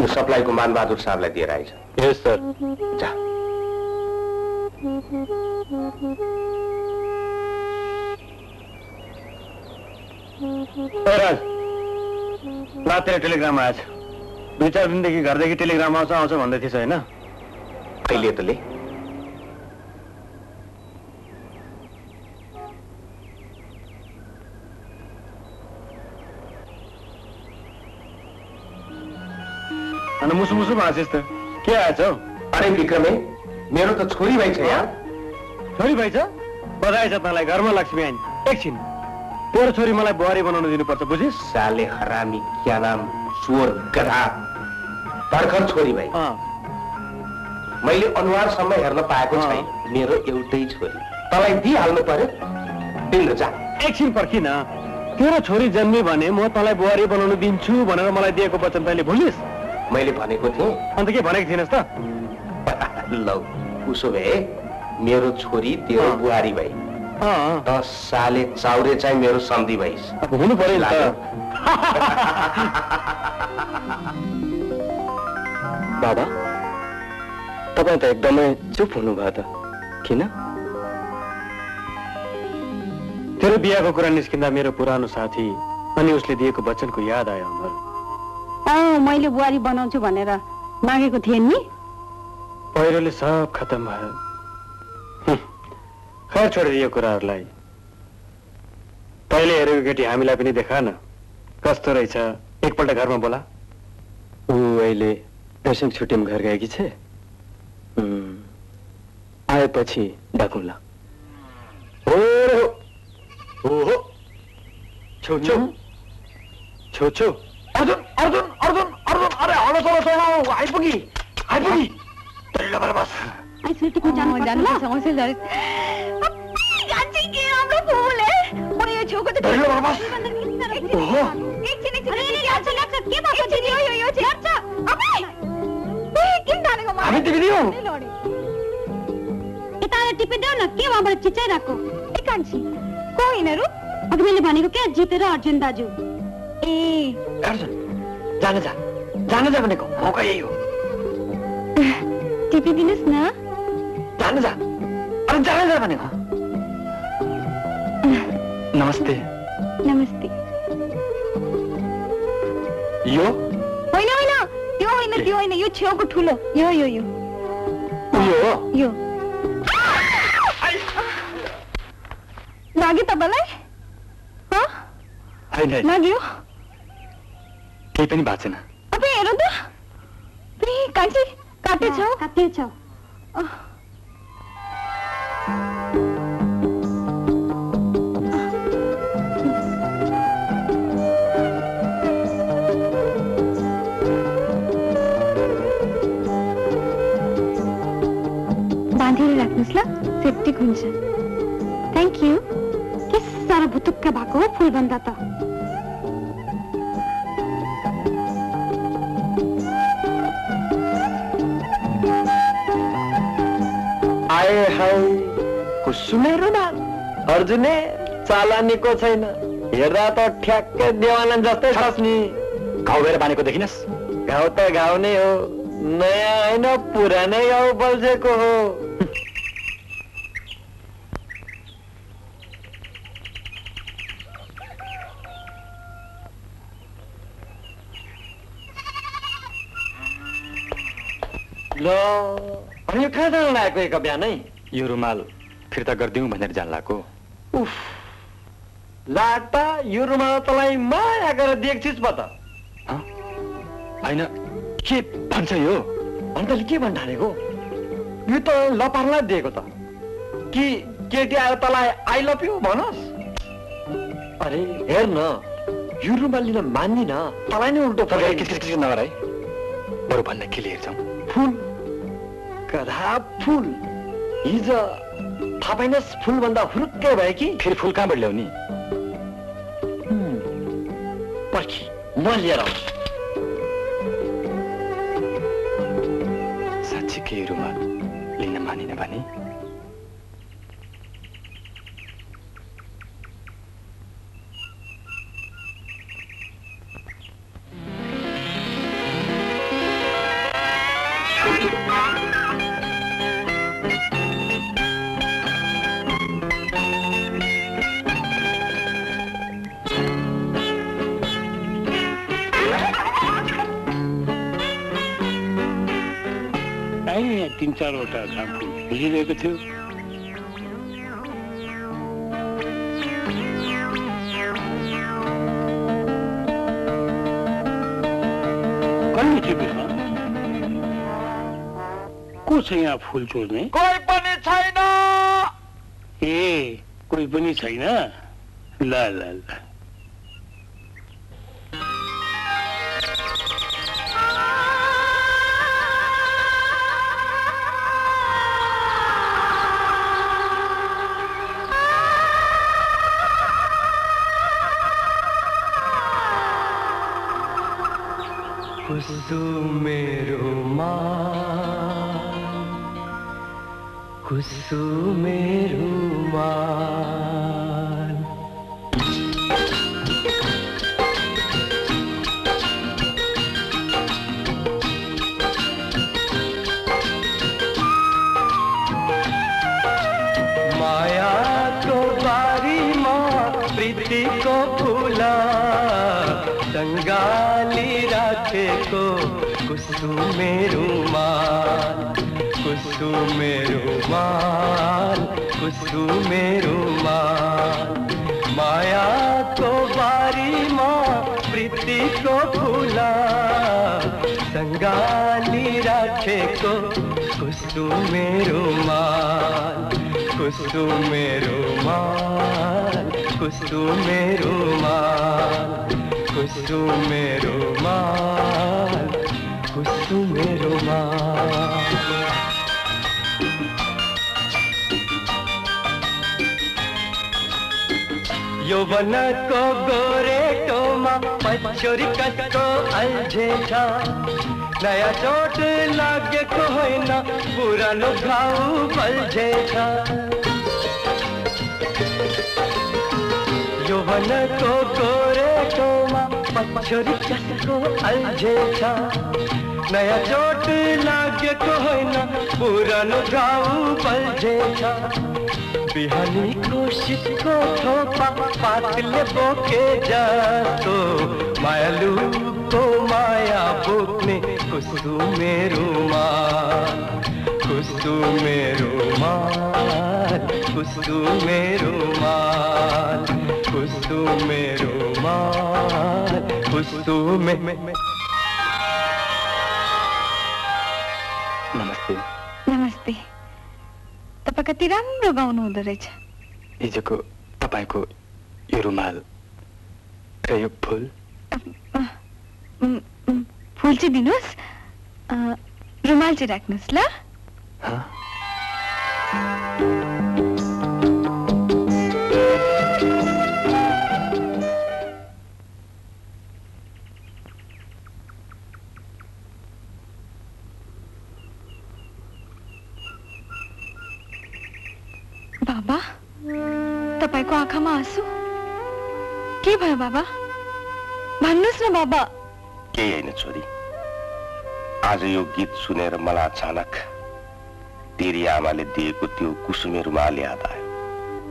यो सप्लाई को मानबहादुर साहबलाई दिएर आइछ। Yes sir. जा। राज रातै टेलिग्राम आएछ। दुई चार दिनदेखि घरदेखि टेलिग्राम आउँछ आउँछ भन्दै थिएछ हैन? कहिले तले? अन मुसु मुसु भाषेस त के आछ हो? अरे विक्रमे मेरो त छोरी भाइ छ यार। छोरी भाइ छ? बधाई छ तँलाई घरमा लक्ष्मी आइन्। एकछिन तेरो छोरी मलाई बुहारी बनाउन दिनु पर्छ बुझिस? साले हरामी क्या नाम चोर गधा भर्खर छोरी भाइ। अ मैले अनुहार सम्म हेर्न पाएको छैन। मेरो एउटै छोरी। तँलाई दिइहाल्नु पर्यो। दिनु जा। एकछिन पर्खिन। तेरो छोरी जन्मे भने म तँलाई बुहारी बनाउन दिन्छु भनेर मलाई दिएको वचन तैले भुलिस्? मैले भनेको थिएँ अन्त के भनेको थिइनस् त? लौ उसो भए मेरो छोरी तेरो बुहारी भई त साले चाउरे चाहिँ मेरो सम्धि भइस हुनु पर्यो नि त। बाबा तपाईँ त एकदमै चुप हुनुभयो त किन? तेरो बिहाको कुरा निस्किँदा मेरो पुरानो साथी अनि उसले दिएको वचनको याद आयो अमर। अ मैले बुहारी बनाउँछु भनेर मागेको थिएँ नि। पहिरोले सब खतम भयो। खैर छोडेर यो कुराहरूलाई तैँले हेरेको केटी हामीलाई पनि देखा न कस्तो रहेछ। एकपल्ट घरमा बोला। ऊ अहिले पेसेन्ट छुट्टीमा घर गएकी छ। आएपछि डाकुला हो हो छौ छौ छौ छौ अर्जुन अर्जुन अर्जुन अर्जुन अरे हलो चलो चलो आइपुगी आइपुगी तल्लो बर बस आई सिटी को जान जान समस्या जरे गाछी के हाम्रो फूल है म यो छौको त तल्लो बर बस ओहो एक छिन एक छिन यार छ लाग्छ के भएको छ यो यो यो यार छ अबे ए किन थानेको म हामी तिमीले इताले टिपे देऊ न के वबाट चिचाइ राखो ए कान्छी को हिनेरु अघि मैले भनेको के जितेर अर्जुन दाजु ए अर्जुन जान जा जान जा भनेको मौका यही हो टिपिदिनुस् न जान जा अरे जान जा भनेको। नमस्ते नमस्ते यो होइन होइन त्यो होइन त्यो होइन यो छेउको ठुलो यो यो यो यो यो लाग्यो तपाईँलाई होइन लाग्यो केही पनि भएको छैन। अब हेर त कान्छी काटेछौ काटेछौ बाँधेर राख्नुहोस् ल सेफ्टिक हुन्छ। Thank you. के साह्रो भुतुक्क भएको हो फुलभन्दा त। आए हाय कुसुमे रुमाल अर्जुने चालानीको छैन हेर्दा त ठ्याक्कै देवानन जस्तै छस्नी घाउ भएर बानेको देखिनस्। घाउ त घाउ नै हो नयाँ होइन पुरानै घाउ बल्झेको हो। ल अनि यो कहाँ जान लागेको एक बिहानै यो रुमाल फिर्ता गरिदिउँ भनेर जान लागेको। उफ लाग्दा यो रुमाल तलाई माया गरेर देख्छिस् भ त होइन के भन्छ यो अन्तले के भन् ठानेको यो त लपार्ला दिएको त कि केटी आएर तलाई आई लभ यु भनोस्। अरे हेर न यो रुमाल लिन मान्दिन तलाई नै उल्टो फर्काइ किस किस नगराई बरु भन्दा के लिएर जाऊ फूल कधा फूल हिजो थापाइनस फूल भन्दा हुरुक्कै भयो कि फेरि फूल कहाँबाट ल्याउने पर्खी म लिएर आउँछु साच्चै के रुमाल लिन मानिन भने तीन चारवटा झाम्पु भिजिरहेको थियो कसले टिप्छ को छ यहाँ फुल चोर्ने कोही पनि छैन ए कोही पनि छैन ल ल ल कुसुमे रुमाल कुसुमे रुमाल माया को बारी माँ प्रीति को फूला संगाली राखे को कुसुमे रुमाल कुसुमे रुमाल कुसुमे रुमाल माया को बारी माँ प्रीति को फूला संगाली राखे को कुसुमे रुमाल कुसुमे रुमाल कुसुमे रुमाल कुसुमे रुमाल कुसुमे रुमाल यौवन को गोरे टोमा पछोरी कतो अल्झेछा नया चोट लागेको होइन पुरानो घाउ बल्झेछा यौवन को गोरे टोमा पछोरी कतो अल्झेछा नया चोट लागेको होइन पुरानो घाउ बल्झेछा बिहानी खुशी को थोपा पातले बोके जातो मायालू को माया बोक्ने कुसुमे रुमाल कुसुमे रुमाल कुसुमे रुमाल कुसुमे रुमाल कुसुमे नमस्ते नमस्ते कति राम्रो गाउनु हुँदो रहेछ हिजोको तपाईको यो रुमाल र यो फूल फूल चाहिँ दिनुहोस् रुमाल चाहिँ राख्नुहोस् ल बाबा तपाईको आँखामा आँसु के भयो बाबा भन्नुस् न बाबा केही हैन छोरी आज यो गीत सुनेर मलाई अचानक तेरी आमाले दिएको त्यो कुसुमे रुमाल याद आयो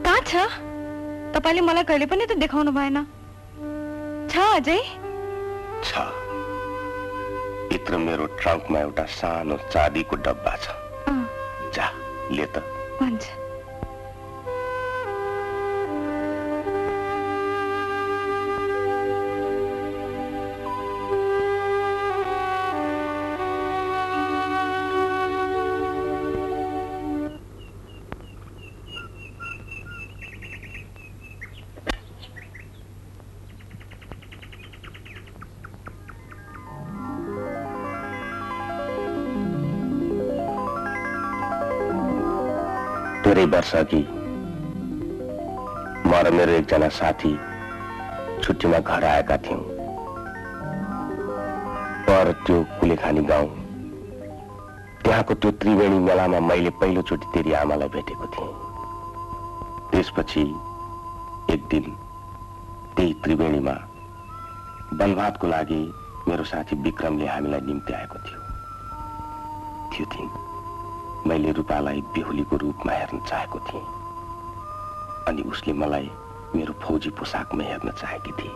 कहाँ छ तपाईले मलाई कहिले पनि त देखाउनु भएन छ अझै छ यत्र मेरो ट्रङ्कमा एउटा सानो चाँदीको डब्बा छ जा ले त हुन्छ तेरै वर्ष अघि म र मेरो एकजना साथी छुट्टीमा घर आएका थियौं। पर त्यो कुलेखानी गाउँ, त्यहाँको त्यो त्रिवेणी मेलामा मैले पहिलोचोटि तेरी आमालाई भेटेको थिएँ। त्यसपछि एक दिन त्यही त्रिवेणीमा बलभातको लागि मेरो साथी विक्रमले हामीलाई निम्ति आएको थियो। त्यो दिन मैले रूपालाई बेहुलीको रूपमा हेर्न चाहेको थिएँ अनि उसले मलाई मेरो फौजी पोसाकमा हेर्न चाहेकी थिए।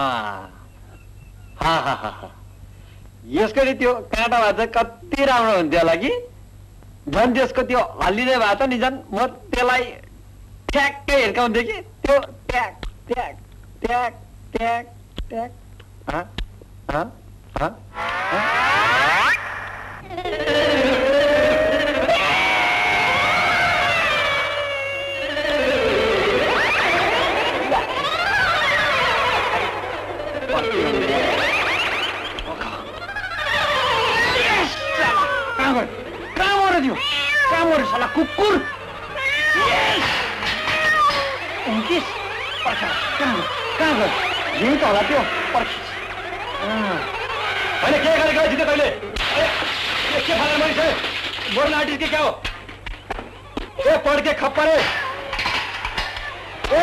यसको नि त्यो काँटा भाँचा कति राम्रो हुन्थ्यो होला कि झन् त्यसको त्यो हल्लिने भाँचा नि झन् म त्यसलाई ठ्याक्कै हिर्काउँथे कि त्यो ट्याक ट्याक ट्याक ट्याक ट्याक साला कुकुर उन्तीस पचास कहाँ कहाँ गए यही तो होला त्यो पच्चीस अरे क्या करेगा जितने पहले अरे क्या फालतू मरीज है बोर्ड नाटी के क्या हो ये पढ़ के खप पड़े ए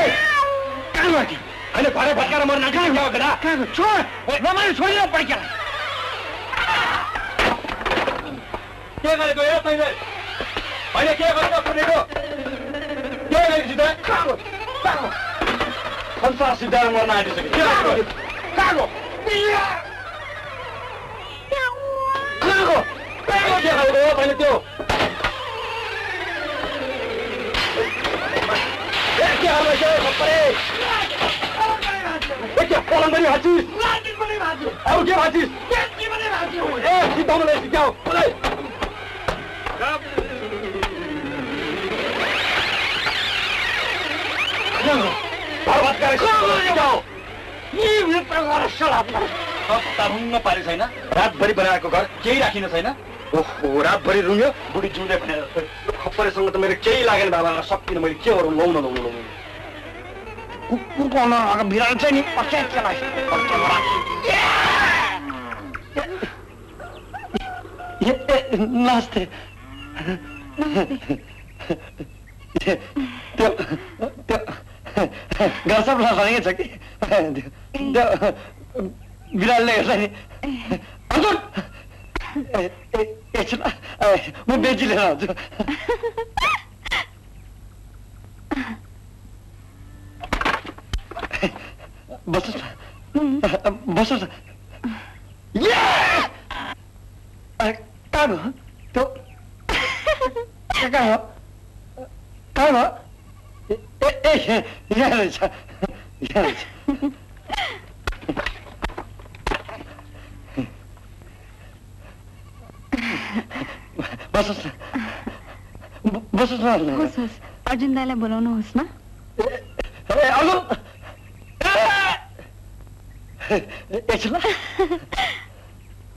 कहाँ गए अरे भारे भटका रहा मर नाटी क्या हो गया कहाँ गए छोड़ ना मरी छोड़ दिया पढ़ क्या क्या करेगा ये पहले अरे क्या करता पुणे को क्या करेगी सीधा कागो कागो हम साथ सीधा मरना है जिसके कागो कागो कागो कागो क्या करेगा पहले तो ये क्या हो गया पप्परे ये क्या पलंग बनी हाथी लाठी बनी हाथी आओ क्या हाथी कैसी बनी हाथी ए सीधा मले सीधा मले बात करे ये मेरे प्रकार शराब ना अब तारुंग न पारे सही ना रात भरी बनाया को कर कई राखी ना सही ना ओह रात भरी रुंगे बुरी जूने बने खपरे संग तो मेरे कई लागे ना बाबा सब की न मेरी क्या और लोग ना लोग लोग कुकुर कौन है अगर बिराल सही नहीं पक्के चला ये ये नास्ते तो तो घर सब लाने चाहिए बिराल ले लाने अर्जुन ऐसा मैं बेची ले रहा हूँ बस बस ये कहाँ हो तो कहाँ हो कहाँ हो ए यार जा यार बस बस बस अर्जुन दाईलाई बोलाउनुहोस् न ए अर्जुन एचला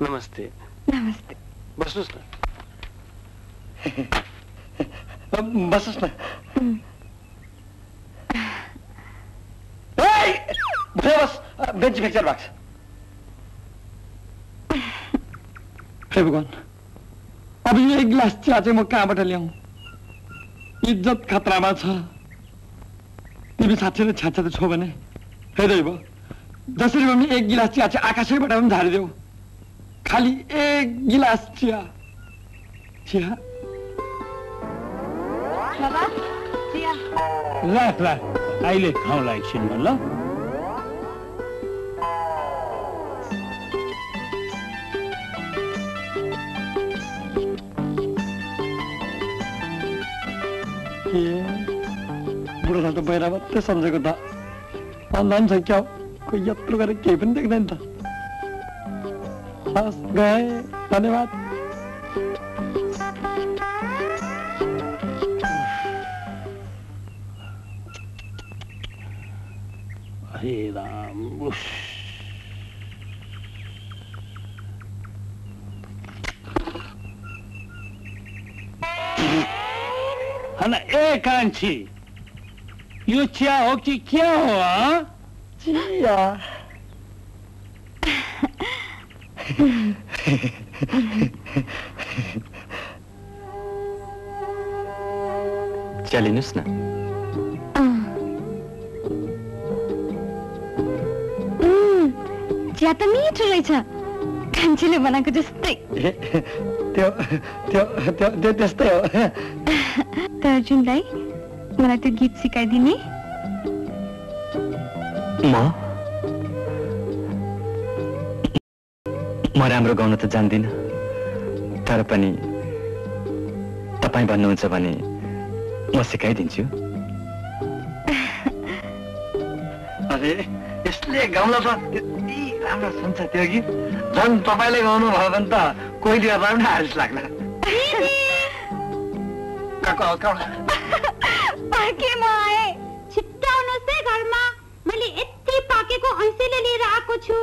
नमस्ते नमस्ते बस्नुहोस् न बस्नुहोस् न बस बेंच पिक्चर बॉक्स हे भगवान अब यो एक ग्लास चिया चाहिँ म कहाँबाट ल्याऊ इज्जत खतरामा छ तिमी साँच्चै छ्याछ्या त छौ भने हे दैव जसरी भए पनि एक गिलास चिया चाहिँ आकाशैबाट पनि झारिदेऊ खाली एक गिलास चिया चिया बाबा चिया राख राख अहिले खाउँला एकछिन म ल बुढ़ा साल तो बहरा बात तो समझेगा था आनंद से क्या कोई यात्रा करे केबिन देखने था खास गए धन्यवाद हे राम उस है ना एक आंची यो चिया हो कि क्या हो आ? चिया चलिनुस् न चिया त मिठो रहेछ कान्छीले बनाएको जस्तै त्यो त्यो त्यो त्यस्तै हो त अर्जुनलाई मलाई त्यो गीत सिकाइदिने म म राम्रो गाउन त जान्दिन तर पनि तपाई भन्नुहुन्छ भने म सिकाइदिन्छु। अरे यसले गाउन त यति राम्रो सुन्छ त्यो गीत झन् तपाईले गाउनु भयो भने त कोहीले राम्रो हास लाग्ला। काका काका पाके म आए छिट्टाउनुस् है घरमा मैले यति पाकेको ऐसेले लिएर आएको छु।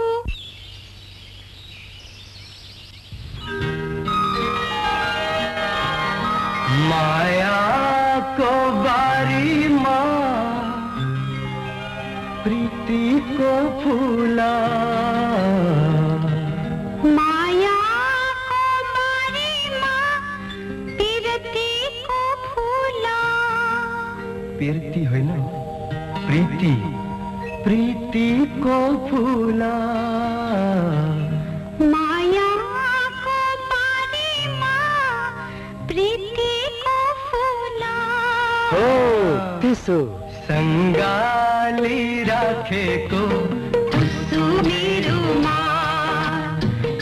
माया को बारी माँ प्रीति को फूला माया को बारी माँ प्रीति को फूला प्रीति है ना प्रीति प्रीति को फूला माया को बारी माँ प्रीति हो तिसो संगाली राखे को कुसुमे रुमाल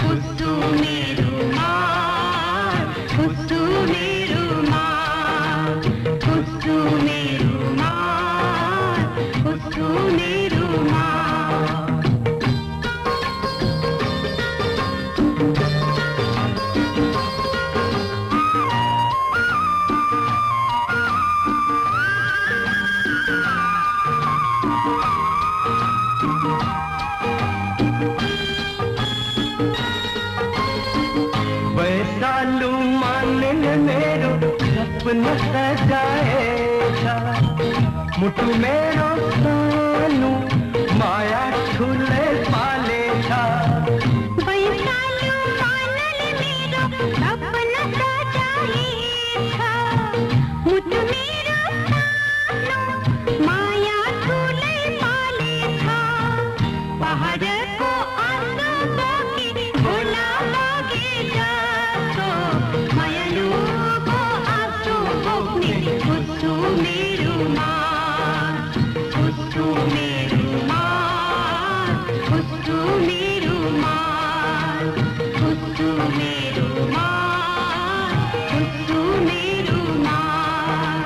कुसुमे रुमाल कुसुमे रुमाल कुसुमे रुमाल कुसुमे रुमाल सपना सजाए था मुट्ठी मेरो सालू माया छुले पाले था वैशालू मानल मेरो सपना सजाए था मुट्ठी मेरो सालू माया छुले पाले था पहाड़ को आंसू बाकी भुला बाकी जातो मायालू कुसुमे रुमाल कुसुमे रुमाल कुसुमे रुमाल कुसुमे रुमाल कुसुमे रुमाल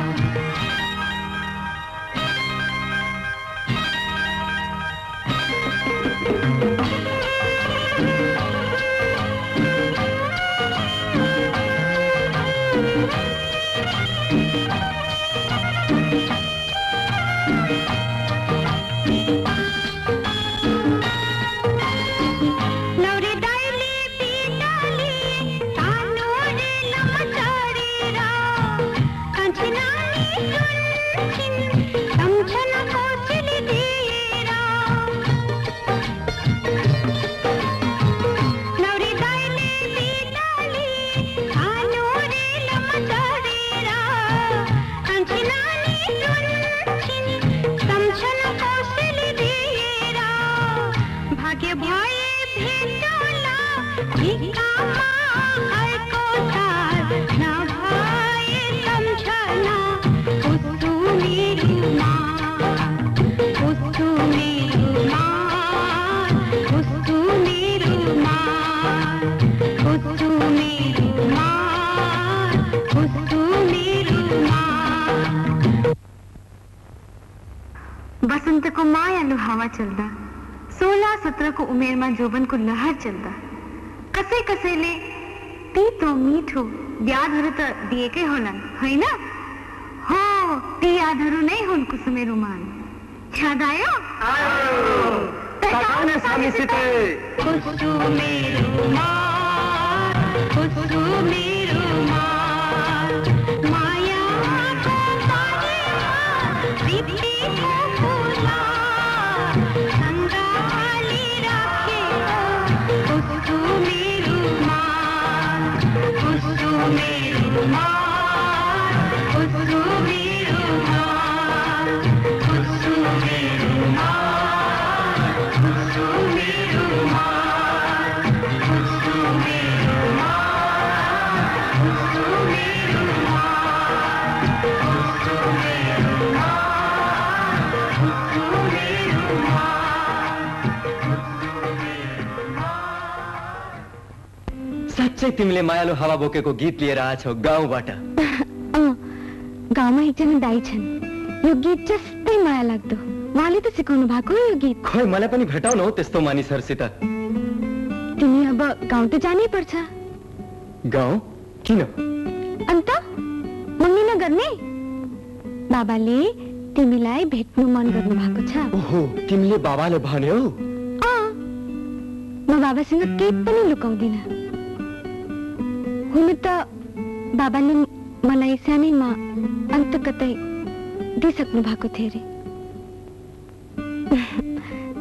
बसंत को माया लुहावा चलता सोलह सत्रह को उमेर में जोबन को लहर चलता कसै कसैले तीतो मीठो यादहरु त दिएकै होलान् हैन हो ती यादहरु नै हुन् कुसुमे रुमाल याद आयो तकाउने सामीसित कुसुमे रुमाल कुसुमे रुमाल माया को बारी प्रीति को फूला संगाली राखे कुसुमे रुमाल कुसुमे रुमाल कुसुमे रुमाल कुसुमे रुमाल कुसुमे रुमाल कुसुमे रुमाल। साँच्चै तिमीले मायालु हावा बोकेको गीत लिएर आछौ गाउँबाट। गाउँमा एकजना दाइ छन्, यो गीत जस्तै माया लाग्दो, उहाँले त सिकाउनु भएको यो गीत। खै मलाई पनि भेटाउ न त्यस्तो मानिसहरुसित। तिमी अब गाउँ त जानै पर्छ। गाउँ किन? अन्त मम्मी नगर्ने? बाबाले तिमीलाई भेट्नु मन गर्नु भएको छ। ओहो, तिमीले बाबाले भन्यौ? अँ, म बाबासँग केही पनि लुकाउँदिन। हुन त बाबाले मलाई सानैमा अन्तकतै दिइसक्नु भएको थियो रे,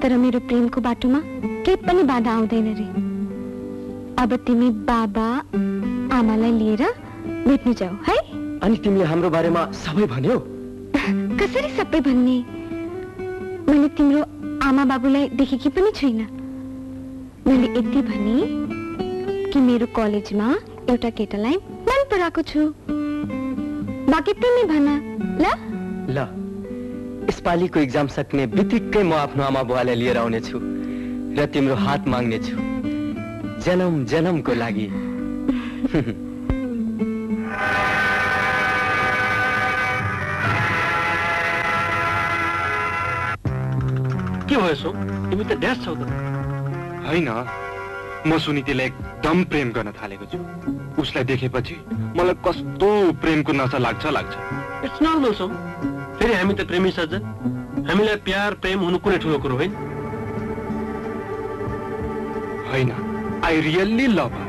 तर मेरो प्रेमको बाटोमा केही पनि बाधा आउँदैन रे। अब तिमी बाबा आमालाई लिएर भेट्नु जाऊ है। अनि तिमीले हाम्रो बारेमा सबै भन्यौ? कसरी सबै भन्ने? मैले तिम्रो आमा बाबुलाई देखेकी पनि छैन। मैले यति भने कि मेरो कलेजमा एउटा केटालाई मन पराएको छु, बाँकी तिमी भन ल। ल, यसपालिको एक्जाम सक्ने बित्तिकै म आफ्नो आमा बुवालाई लिएर आउनेछु र तिम्रो हात माग्नेछु जन्म जन्मको लागि। के भयो सो, तिमी त ड्यास छौ त? हैन, म सुनितिलाई एकदम प्रेम गर्न थालेको छु। उसलाई देखेपछि मलाई कस्तो प्रेमको नशा लाग्छ लाग्छ। इट्स नर्मल सो, फेरि हामी त प्रेमी सज्जन, हामीलाई प्यार प्रेम हुनु कुनै ठुलो कुरो होइन। हैन, आई रियल्ली लभ हर,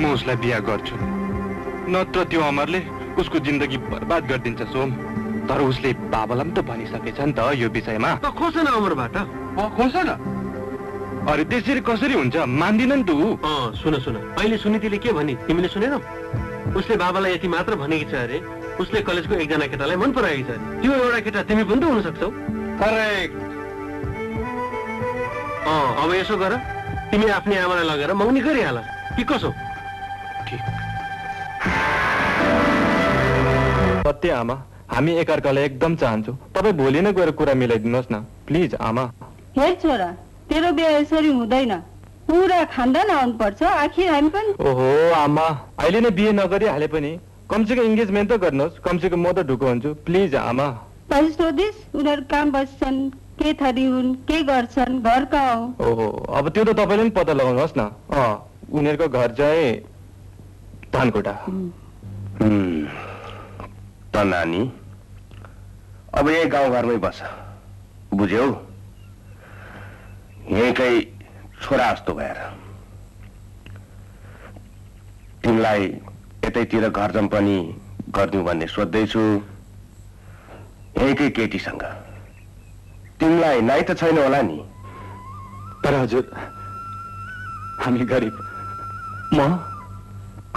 म उसलाई बिहा गर्छु, नत्र त्यो अमरले उसको जिन्दगी बर्बाद गरिदिन्छ सोम। तर उसले बाबालाई पनि त भनिसकेछ नि त यो विषयमा। त खोज न अमरबाट, खोज न। अरे त्यसरी कसरी हुन्छ, मान्दिन नि तु। सुन सुन, अहिले सुनितिले के भने तिमीले सुनेनौ? उसले बाबालाई यति मात्र भनेकी छ अरे, उसले कलेजको एकजना केटालाई मन पराएको छ। त्यो एउटा केटा तिमी पनि त हुन सक्छौ। करेक्ट। अँ, अब यसो गर, तिमी आफ्नै आमालाई लगेर मगनी गरिहाल कि कसो? ठिक। सत्य आमा, हामी एकअर्कालाई एकदम चाहन्छौँ, तपाईँ भोलि नै गएर कुरा मिलाइदिनुहोस् न प्लिज आमा। हे छोरा, तेरो बिहा यसरी हुँदैन, पुरा खानदान आउनु पर्छ आखिर हामी पनि। ओहो आमा, अहिले नै बिहे नगरिहाले पनि कमसेकम इन्गेजमेन्ट त गर्नुहोस्, कमसेकम म त ढुको हुन्छु प्लिज आमा। पैसा सोधिस्, उनीहरू काम बस्छन्, के थरी हुन्, के गर्छन्, घर कहाँ हो? ओहो, अब त्यो त तपाईँले पनि पत्ता लगाउनुहोस् न। अँ, उनीहरूको घर चाहिँ धनकोटा। त नानी, अब यही गाउँघरमै बस, बुझ्यौ? यहीँकै छोरा जस्तो भएर तिमीलाई यतैतिर घर जम्पनी गरिदिउँ भन्ने सोध्दैछु। यहीँकै केटीसँग तिमीलाई नाइ त छैन होला नि? तर हजुर, हामी गरिब। म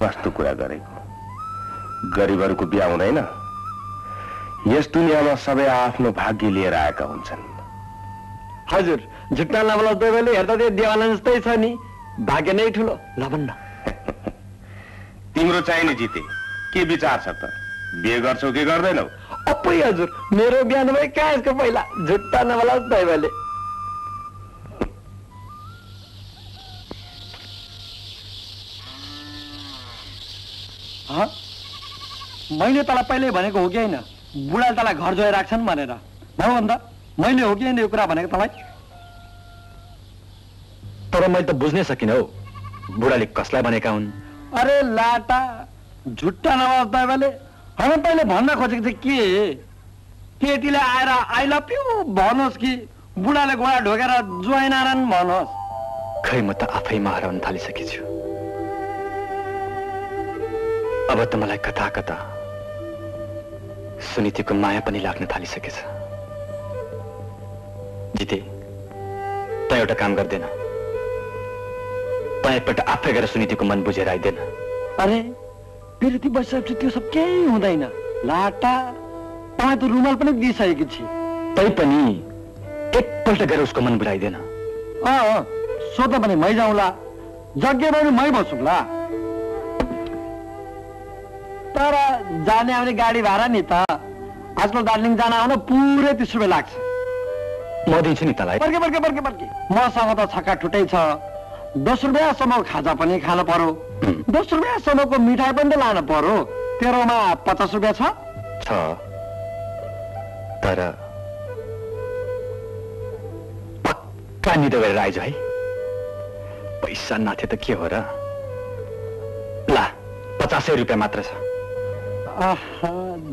कस्तो कुरा गरेको, गरिबहरूको बिहा हुँदैन। यस दुनियाँमा सबै आफ्नो भाग्य लिएर आएका हुन्छन्। हजुर, झुक्ता लबला दुवैले हेर्दा त देवाला जस्तै छ नि, भाग्य नै ठुलो लबन्ना। तिम्रो चाहिने जिते, के विचार छ त? बिहे गर्छौ कि गर्दैनौ? अप्पै हजुर, मेरो बिहा नभए कहाँ यसको पहिला, झुक्ता नबला दुवैले। मैले तँलाई पहिल्यै भनेको हो कि होइन, बुढाले तँलाई घर जोएर राख्छन् भनेर, भन्दा मैले हो कि होइन यो कुरा भनेको तँलाई? तर मैले त बुझ्नै सकिनँ हौ, बुढाले कसलाई भनेका हुन्? अरे लाटा, झुट्टा नवाज बाबाले होइन पहिले भन्न खोजेको चाहिँ के? केटीले आएर आई लभ यु भनोस् कि बुढाले घोडा ढोकेर ज्वाइन आरन भनोस्? खै म त आफैमा हराउन थालिसकेछु। अब त मलाई कथा कथा सुनितिको माया पनि लाग्न थालिसकेछ। जिते, त एउटा काम गर्दैन, त एकपल्ट आफै गएर सुनितिको मन बुझेर आइदेन। अरे बिरुती बसिसकेपछि त्यो सब केही हुँदैन लाटा, तपाईँ त रुमाल पनि दिइसकेकी छि, तै पनि एकपल्ट गएर उसको मन बुझाइदेन। अँ, सो त भने मै जाउँला, जग्गा पनि मै बसौँला, तर जाने आउने गाडी भाडा नि त आजकल दार्जिलिङ जान आउन पुरै तिस रुपियाँ लाग्छ। म दिन्छु नि तलाई। पर्के पर्के पर्के पर्के मसँग त छक्का ठुटै छ, दस रुपैयाँसम्म खाजा पनि खान पर्यो, दस रुपैयाँसम्मको मिठाई पनि त लान पर्यो। तेरोमा पचास रुपैयाँ छ? छ। तर पक्का निदो गरेर आइज है। पैसा नथे त के हो र? ला पचासै रुपैयाँ मात्र छ।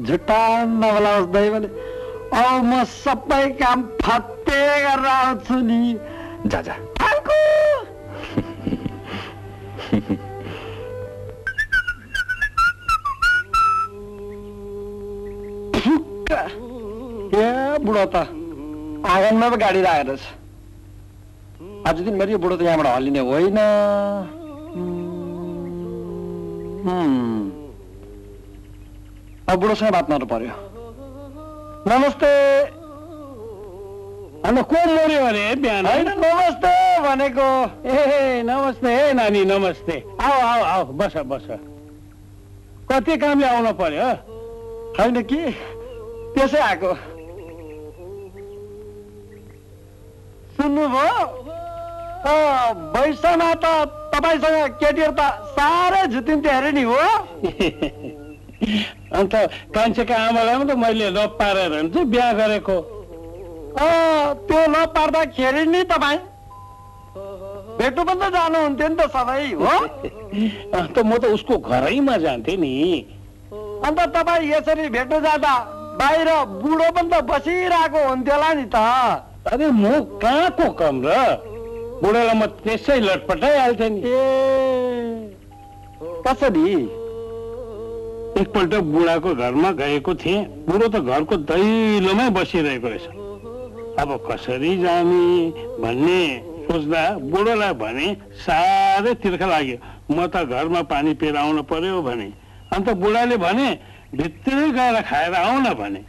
झुट्टा नबोलाउस् दाइ भने अब म सबै काम फत्ते गरेर आउँछु नि। जा जा। बुढो त आँगनमा पो गाडी राखेको छ। आज दिनभरि यो बुढो त यहाँबाट हल्लिने होइन। अब बुढोसँग बात मार्नु पर्यो। नमस्ते अन्त को मऱ्यो भने बिहान होइन नमस्ते भनेको। ए नमस्ते ए नानी नमस्ते। आऊ आऊ आऊ बस बस। कति कामले आउनु पर्यो होइन कि त्यसै आएको। सुन्नुभयो बैसमा त तपाईँसँग केटीहरू त साह्रै झुटिन्थे अरे नि हो। अन्त कान्छेका आमालाई पनि त मैले लप पारेर हुन्छ बिहा गरेको। त्यो लप पार्दाखेरि नि तपाईँ भेट्नु पनि त जानुहुन्थ्यो नि त सधैँ हो। अन्त म त उसको घरैमा जान्थेँ नि। अन्त तपाईँ यसरी भेट्नु जाँदा बाहिर बुढो पनि त बसिरहेको हुन्थ्यो होला नि त। अरे म कहाँको कम र बुढोलाई म त्यसै लटपटाइहाल्थेँ नि। कसरी? एकपल्ट बुढाको घरमा गएको थिएँ। बुढो त घरको दैलोमै बसिरहेको रहेछ। अब कसरी जाने भन्ने सोच्दा बुढोलाई भने साह्रै तिर्खा लाग्यो। म त घरमा पानी पिएर आउनु पर्यो भने। अन्त बुढाले भने भित्रै गएर खाएर आऊ न भने।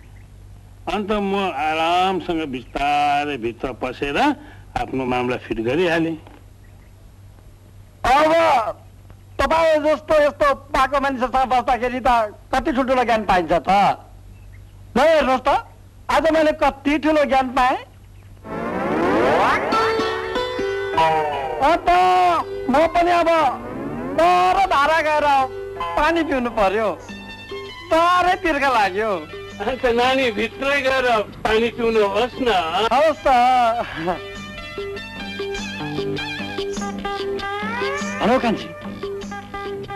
अन्त म आरामसँग बिस्तारै भित्र पसेर आफ्नो मामला फिट गरिहालेँ। अब तपाईँ जस्तो यस्तो पाएको मान्छेसँग बस्दाखेरि त कति ठुल्ठुलो ज्ञान पाइन्छ त। ल हेर्नुहोस् त आज मैले कति ठुलो ज्ञान पाएँ। अन्त म पनि अब पर धारा गएर पानी पिउनु पर्यो। साह्रै तिर्खा लाग्यो। अन्त नानी भित्रै गएर पानी पिउनु होस् न। हवस् त। हेलो कान्छी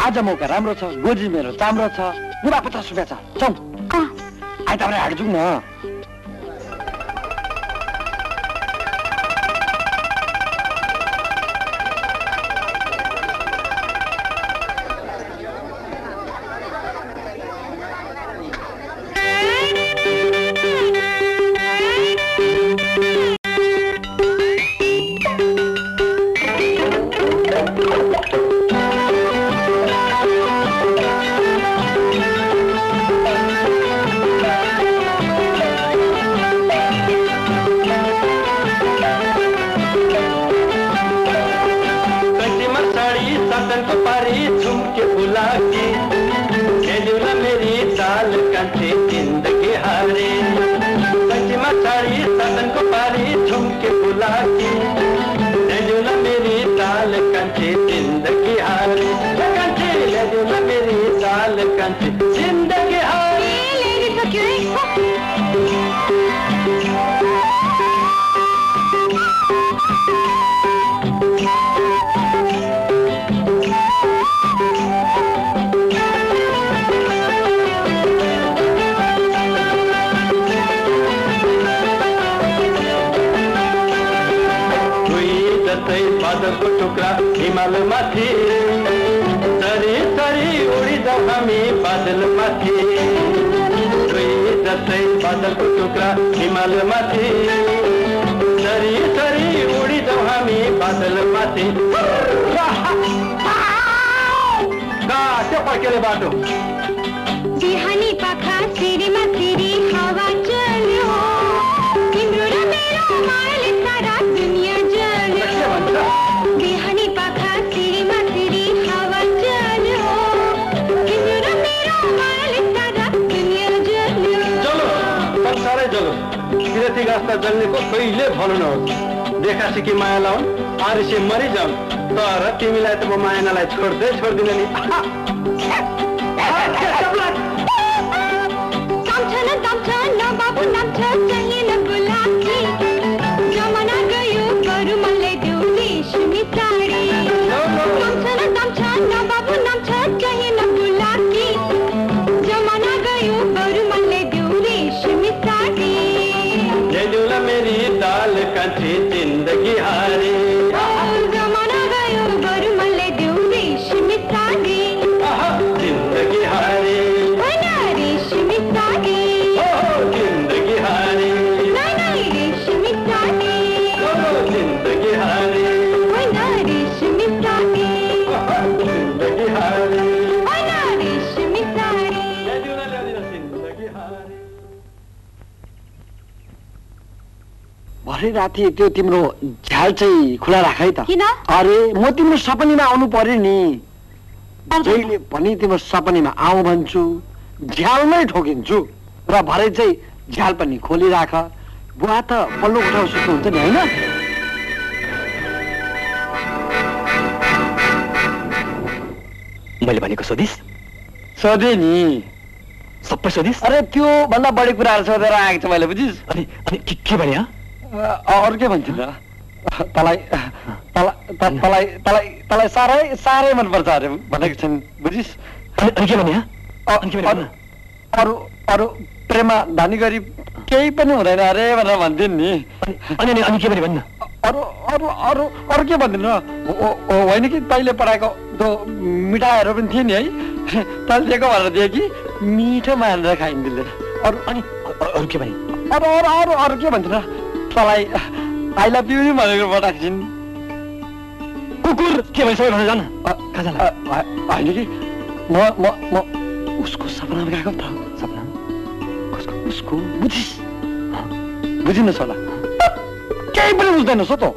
आज मौका राम्रो छ। गोजी मेरो चाम्रो छ। पुरा पचास रुपियाँ छ। चौ आइतबार हाट जाउँ न। जल्ने को कहिले भन नहोस् देखा सिकी माया लाउन्। आरिसे मरी जाऊ तर तिमीलाई त म मायानालाई छोड्दै छोड्दिन नि। कामछन कामछन न बाबु नाच कहीं न बुलाकी जमाना गयो गरुमले दिउली सुमितारी। कामछन कामछन न बाबु नाच कहीं न बुलाकी जमाना गयो गरुमले दिउली सुमितारी। जदुला मेरी दाल कांची जिंदगी हारी राति त्यो तिम्रो झ्याल चाहिँ खुला राख है त। किन? अरे म तिम्रो सपनीमा आउनु पर्यो नि। जहिले पनि तिम्रो सपनीमा आऊ भन्छु, झ्यालमै ठोकिन्छु र भरे चाहिँ झ्याल पनि खोली राख। बुवा त पल्लो उठाउ सुत्नु हुन्छ नि हैन? मैले भनेको सोधिस? सोधे नि। सबै सोधिस? अरे त्यो भन्दा बढी कुराहरु सोधेर आएको छ मैले, बुझिस? अनि अनि के के भने? अरु के भन्छ त? तलाई तलाई तलाई तलाई साह्रै साह्रै मन पर्छ अरे भनेको छन्, बुझिस? अनि के भने? अरु अरु प्रेमा धानी गरी केही पनि हुँदैन अरे भनेर भन्दिन् नि। अनि अनि अनि के भने भन्न? अरु अरु अरु अरु के भन्दिन? होइन कि तैँले पढाएको त्यो मिठाईहरू पनि थिए नि है, तैँले दिएको भनेर दिए कि मिठो मानेर खाइदिँदै। अरू अनि अरू के भने? अरू अरू अरू अरू के भन्छ? तलाई आई लभ यू भनेर पठाएको छिन्। कुकुर के भइसक्यो भनेर जान कहाँ जान? होइन कि म म म उसको सपनामा गएको त। सपना कसको? उसको बुझिस्? बुझिनस् होला, केही पनि बुझ्दैनस् त।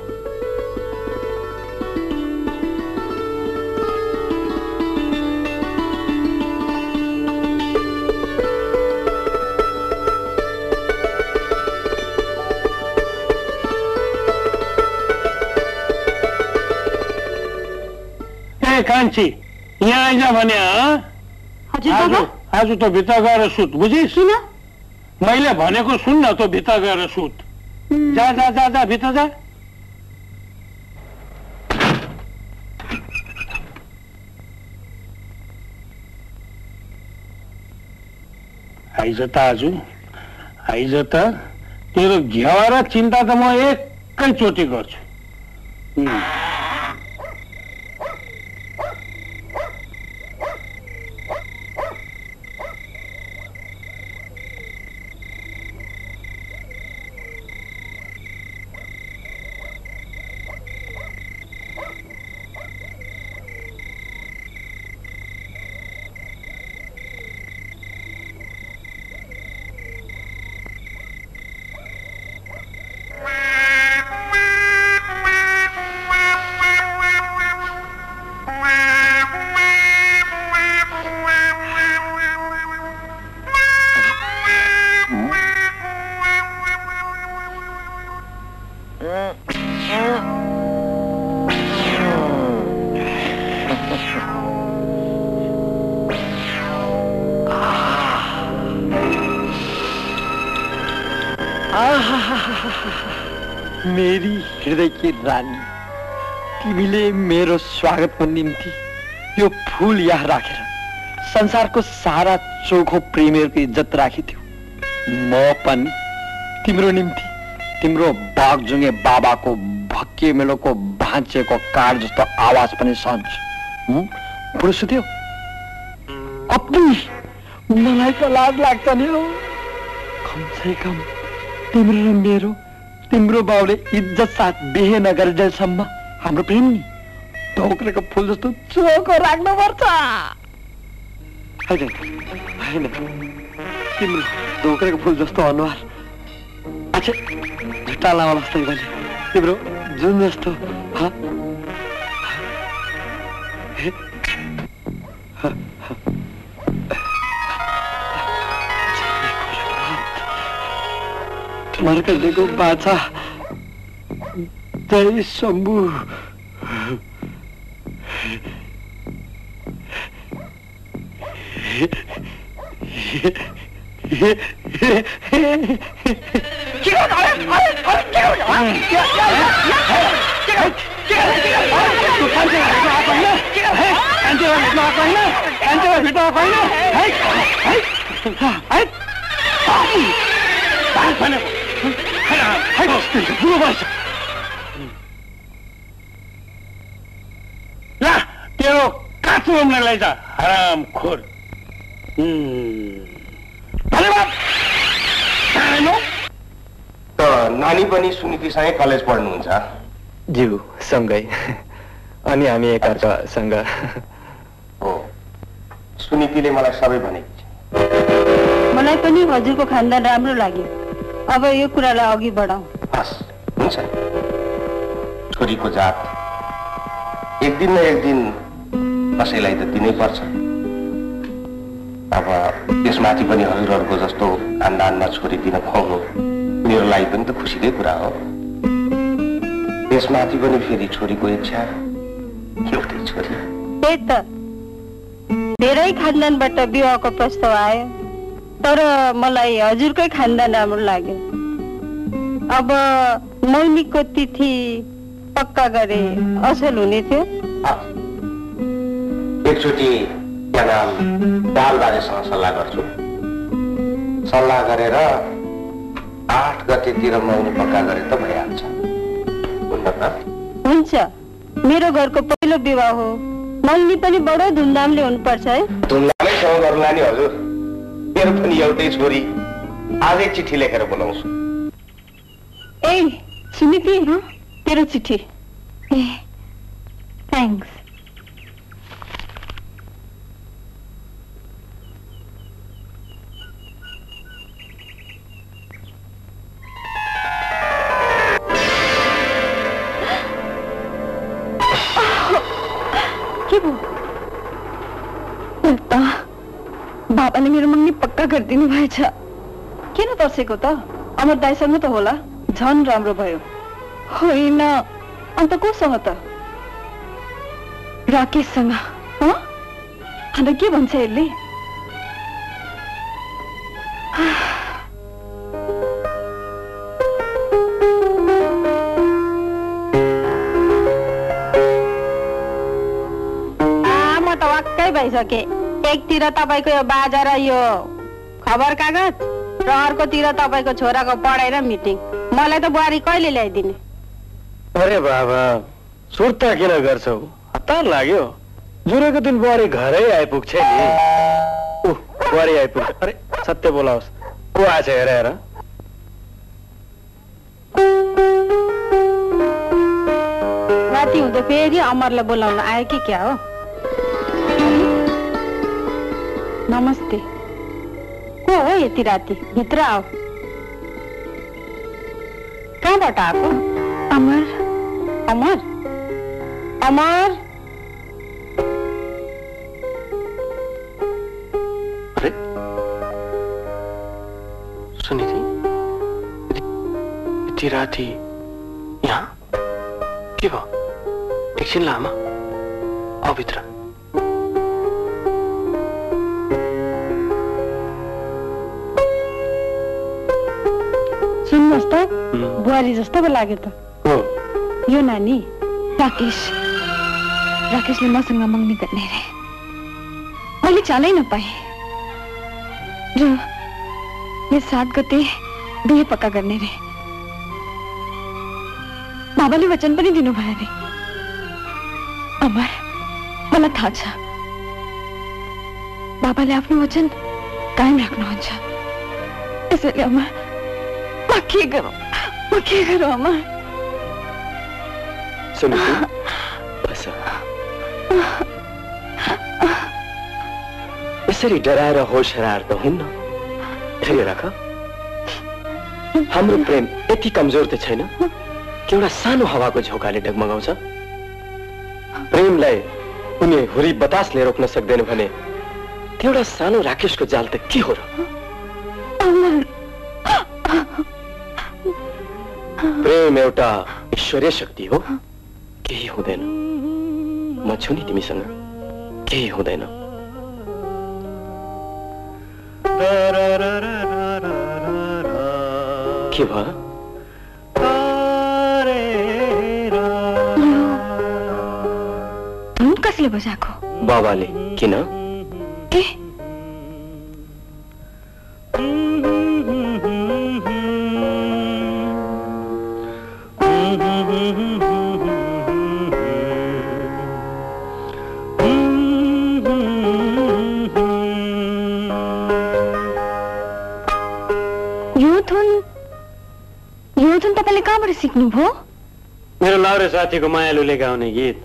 कान्छी यहाँ आइजा भने आज त भित्र गएर सुत, बुझिस्? मैले भनेको सुन्न, त भित्र गएर सुत। जा जा जा जा भित्र जा। आइज त आजु, आइज त तेरो घेवा र चिन्ता त म एकैचोटि गर्छु। रानी, तिमीले मेरो स्वागतको निम्ति यो फूल यहाँ राखेर संसारको सारा चोखो प्रेमीहरूको इज्जत राखिथ्यो। म पनि तिम्रो निम्ति तिम्रो बागजुङ्गे बाबाको भक्के मेलोको भाँचेको काठ जस्तो आवाज पनि सहन्छु। बुढो अपनी मलाई त लाज लाग्छ नि हो। कमसे कम तिम्रो र मेरो तिम्रो बाउले इज्जत साथ बिहे नगरेसम्म हाम्रो प्रेम नि ढोक्रेको फुल जस्तो चोखो राख्नु पर्छ। होइन होइन तिम्रो ढोक्रेको फुल जस्तो अनुहार, अच्छा झुट्टा लामा जस्तै भने तिम्रो जुन जस्तो मर्कटेको बाछा तय शंभू ला तेरो काचो हमने ले जा हराम खोर नानी पनि सुनिति सँगै कलेज पढ्नुहुन्छ ज्यू सँगै अनि हामी एकअर्कासँग हो सुनितिले मलाई सबै भनेकी छ मलाई पनि हजुरको खानदान राम्रो लाग्यो अब यो कुरालाई अघि बढाऊ हस् हुन्छ छोरीको जात एक दिन न एक दिन कसैलाई त दिनै पर्छ अब त्यसमाथि पनि हजुरहरुको जस्तो खानदानमा छोरी दिन पाउनु मेरो लागि पनि त खुसीकै कुरा हो त्यसमाथि पनि फेरि छोरीको इच्छा एउटै छोरी त्यही त धेरै खानदानबाट विवाहको प्रस्ताव आयो तर मलाई हजुरकै खानदान राम्रो लाग्यो अब मौनिकको तिथि पक्का गरे असल हुने थियो एकचोटि दाल बाजेसँग सल्लाह गर्छु सल्लाह गरेर आठ गतेतिर मौनी पक्का गरे त भइहाल्छ हुन्छ मेरो घरको पहिलो विवाह हो मौनी पनि बडो धुमधामले हुनुपर्छ है धुमधामैसँग गर्ला नि हजुर मेरो पनि एउटै छोरी आजै चिठी लेखेर बोलाउँछु ए सुनिति तेरो चिठी ए थ्याङ्क्स बाबाले मेरो मगनी पक्का गरिदिनु भएछ किन तर्सेको त अमर दाइसँग त होला झन् राम्रो भयो होइन अन्त कोसँग त राकेशसँग अन्त के भन्छ यसले म त वाक्कै भइसके एकतिर तपाईको यो बाजा र यो खबर कागज र अर्कोतिर तपाईको छोराको पढाइ र मिटिङ मलाई त बुहारी कहिले ल्याइदिने अरे बाबा सुर्ता किन गर्छौ हतार लाग्यो जुरेको दिन बुहारी घरै आइपुग्छ नि ओ बुहारी आइपुग्छ अरे सत्य बोलाओस् को आछ हेर हेर राति हुँदा फेरि अमरलाई बोलाउन आयो कि क्या हो नमस्ते को हो यति राति भित्र आओ कहाँबाट आएको अमर अमर अमर अरे सुनिति यति राति यहाँ के भयो एकछिन ल आमा आऊ भित्र सुन्नुहोस् त बुहारी जस्तो पो लाग्यो त यो नानी राकेश राकेशले मसँग मगनी गर्ने अरे मैले चालै नपाएँ र यो सात गते बिहे पक्का गर्ने अरे बाबाले वचन पनि दिनुभयो अरे अमर मलाई थाहा छ बाबाले आफ्नो वचन कायम राख्नुहुन्छ त्यसैले अमर के गरौँ म के गरौँ अमा सुनिति बस यसरी डराएर होस हराएर त हुन्न फेरि राख हाम्रो प्रेम यति कमजोर त छैन कि एउटा सानो हावाको झोकाले डगमगाउँछ प्रेमलाई उनी हुरी बतासले रोक्न सक्दैन भने एउटा सानो राकेशको जाल त के हो र प्रेम एउटा ईश्वरीय शक्ति हो, केही हुँदैन। म छु नि तिमीसँग, केही हुँदैन। के भयो? धुन कसले बजाएको? बाबाले। किन? के? मेरो लाउरे साथीको मायालुले गाउने गीत,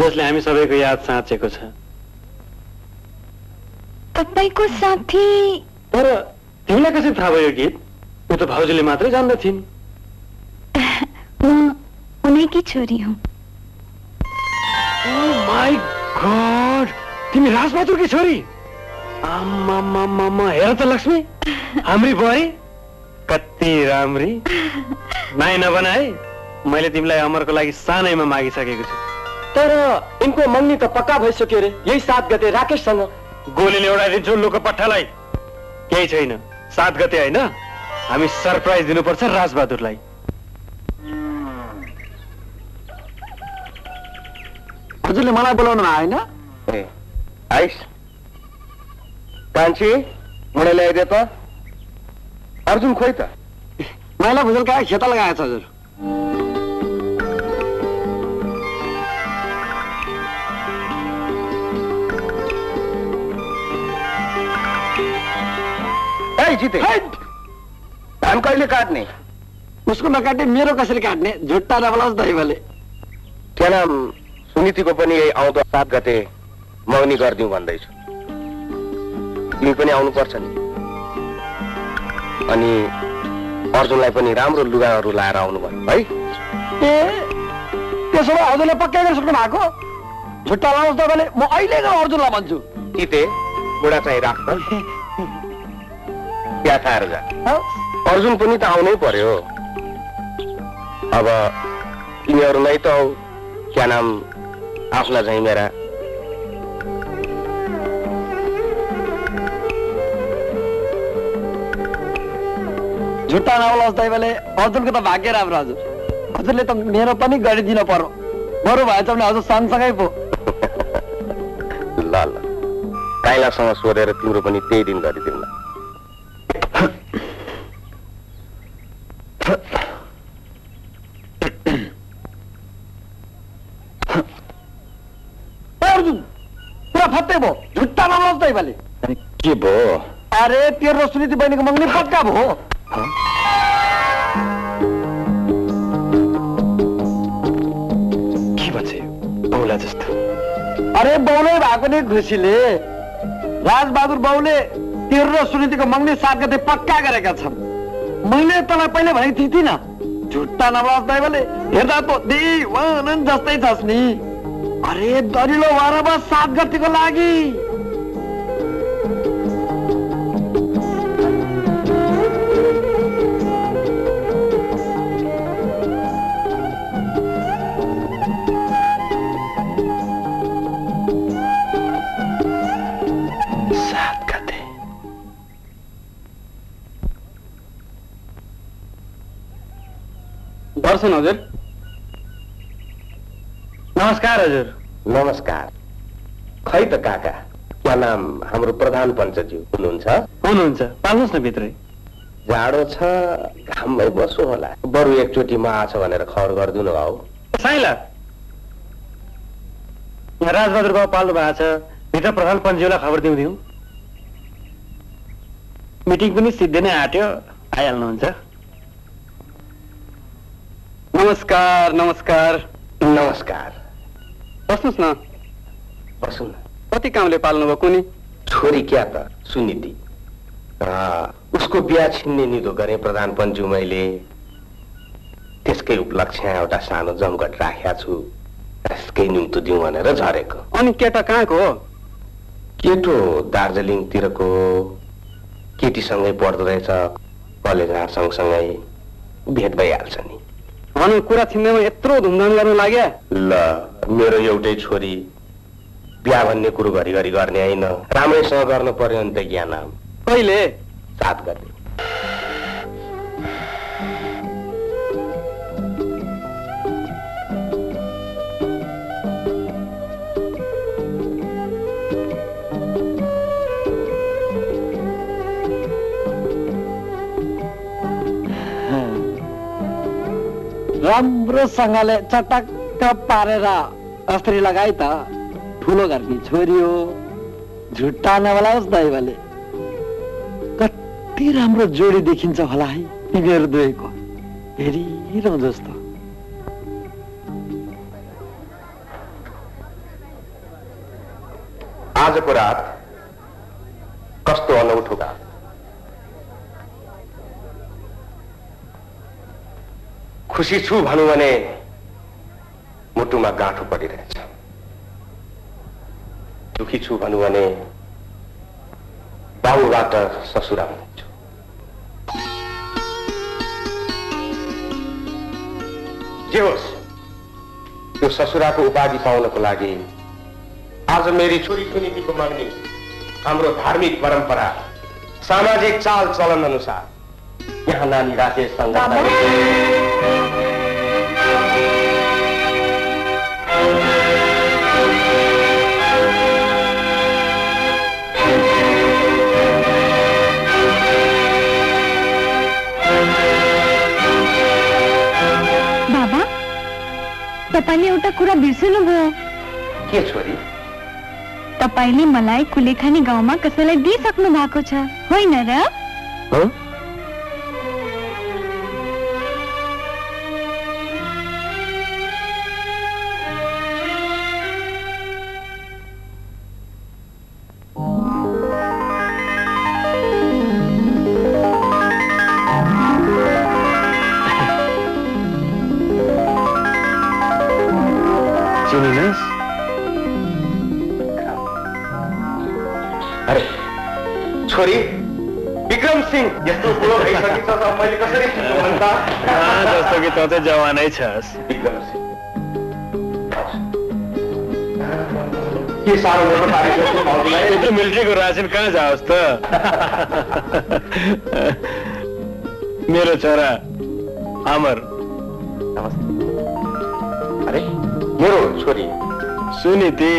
जसले हामी सबैको याद साँचेको छ। तपाईको साथी? तर तिमीलाई कसरी थाहा भयो यो गीत? यो त भाउजूले मात्रै जान्दथिन्। म उनैकी छोरी हुँ। ओह माय गॉड, तिमी राजबहादुरकी छोरी? आमामामामा, हेर त लक्ष्मी, हाम्री बुहारी कति राम्री। नाइ नबनाए, मैले तिमीलाई अमरको लागि सानैमा मागिसकेको छु। तर इनको मग्नी त पक्का भइसक्यो रे। यही सात गते राकेशसँग गोलीले उडाइदिन्छु लुको पट्टालाई। केही छैन, सात गते होइन, हामी सरप्राइज दिनुपर्छ राजबहादुरलाई। हजुरले मलाई बोलाउनु आएन? ए आइस कान्छी, मलाई ल्याइदे त। अर्जुन खोइ त? मैला भुजल का खेता लगाया था। हजुर जीते धान कहिले काट्ने? उसको नकाट्ने मेरो कसरी काट्ने? झुट्टा नबलाउस् दही भले। क्या नाम सुनितिको पनि यही आउँदो सात गते मगनी गरिदिउँ भन्दैछु। तिमी पनि आउनुपर्छ नि। अनि अर्जुनलाई पनि राम्रो लुगाहरू लाएर आउनु भयो है। ए त्यसो भए हजुरले पक्कै गरिसक्नु भएको? झुट्टा लाउस् त भने म अहिले नै अर्जुनलाई भन्छु। जिते बुढा चाहिँ राख त, क्या थाहा जा। अर्जुन पनि त आउनै पर्यो। अब तिमीहरू नै त हौ, क्या नाम आफ्ना चाहिँ मेरा। झुट्टा नबलाउस् दैवाले, अर्जुनको त भाग्य राम्रो। हजुर हजुरले त मेरो पनि गरिदिनु पर्यो। बरु भएछ भने हजुर सँगसँगै पो। ल ल, काइलासँग सोधेर तिम्रो पनि त्यही दिन गरिदिउँ। अर्जुन पुरा फत्ते भयो, झुट्टा नबलाउस् दैवाले। के भयो? अरे तेरो सुनिति बहिनीको मगनी पक्का भयो। के बचे बौला जस्तो? अरे बौलै भएको नि खुसीले। राजबहादुर बाउले तेरो सुनितिको मगनी सात गते पक्का गरेका छन्। मैले तँलाई पहिले भनेको थिएँ थिइनँ? झुट्टा नबलाउस् दैवाले, हेर्दा त देवानन् जस्तै छस् नि। अरे दरिलो वारामा सात गतिको लागि। दर्शन हजुर नमस्कार। हजुर नमस्कार। खै त काका, क्या नाम हाम्रो प्रधान पञ्चज्यू हुनुहुन्छ? हुनुहुन्छ, पाल्नुहोस् न भित्रै। जाडो छ, घाममै बस्नु होला। बरु एकचोटि म आछ भनेर खबर गरिदिनु न भाउ। साइला राजबहादुर बाबु पाल्नु भएको छ, भित्र प्रधान पञ्चज्यूलाई खबर दिउँ। मिटिङ पनि सिद्धि नै आँट्यो, आइहाल्नुहुन्छ। नमस्कार नमस्कार नमस्कार। बस्नुहोस् न, बसौँ न। कति कामले पाल्नु भएको नि? छोरी क्या त सुनिति, उसको बिहा छिन्ने निधो गरे प्रधान पञ्चू मैले। त्यसकै उपलक्ष्य एउटा सानो जमघट राखेको छु, त्यसकै निम्तो दिउँ भनेर झरेको। अनि केटा कहाँको हो? केटो दार्जिलिङतिरको, केटीसँगै पढ्दो रहेछ कलेज सँगसँगै। भेट भइहाल्छ नि। अनि कुरा छिन्नेमा यत्रो धुमधाम गर्न लाग्या। ल मेरो एउटै छोरी बिहा भन्ने कुरो घरिघरि गर्ने हैन, राम्रैसँग गर्न पर्यो नि त ज्ञान। कहिले साथ गर्ने? राम्रोसँगले चटक्क पारेर अस्त्री लगाई त ठुलो घरकी छोरी हो, झुट्टा नबोलाउस् दैवले। कति राम्रो जोडी देखिन्छ होला है तिमीहरू दुवैको, हेरिरहँ जस्तो। आजको रात कस्तो अनौठो रात। खुशी छु भनौँ भने मुटुमा गाँठो पडिरहेछ, दुखी छु भनौँ भने बाबुबाट ससुरा हुनेछु। जे होस् यो ससुराको उपाधि पाउनको लागि आज मेरी छोरी सुनितिको माग्ने हाम्रो धार्मिक परम्परा सामाजिक चाल चलन अनुसार यहाँ नानी राकेश सँग तपाईले एउटा कुरा बिर्सनु भयो। के छोरी? तपाईले मलाई कुलेखानी गाउँमा कसैलाई दिइसक्नु भएको छ होइन र? जवानै छस्। के सारो मोटो पारिसको पाउँदै त्यो मिलिट्रीको राशन कहाँ जाओस् त। मेरो छोरा अमर। अरे मेरो छोरी सुनिति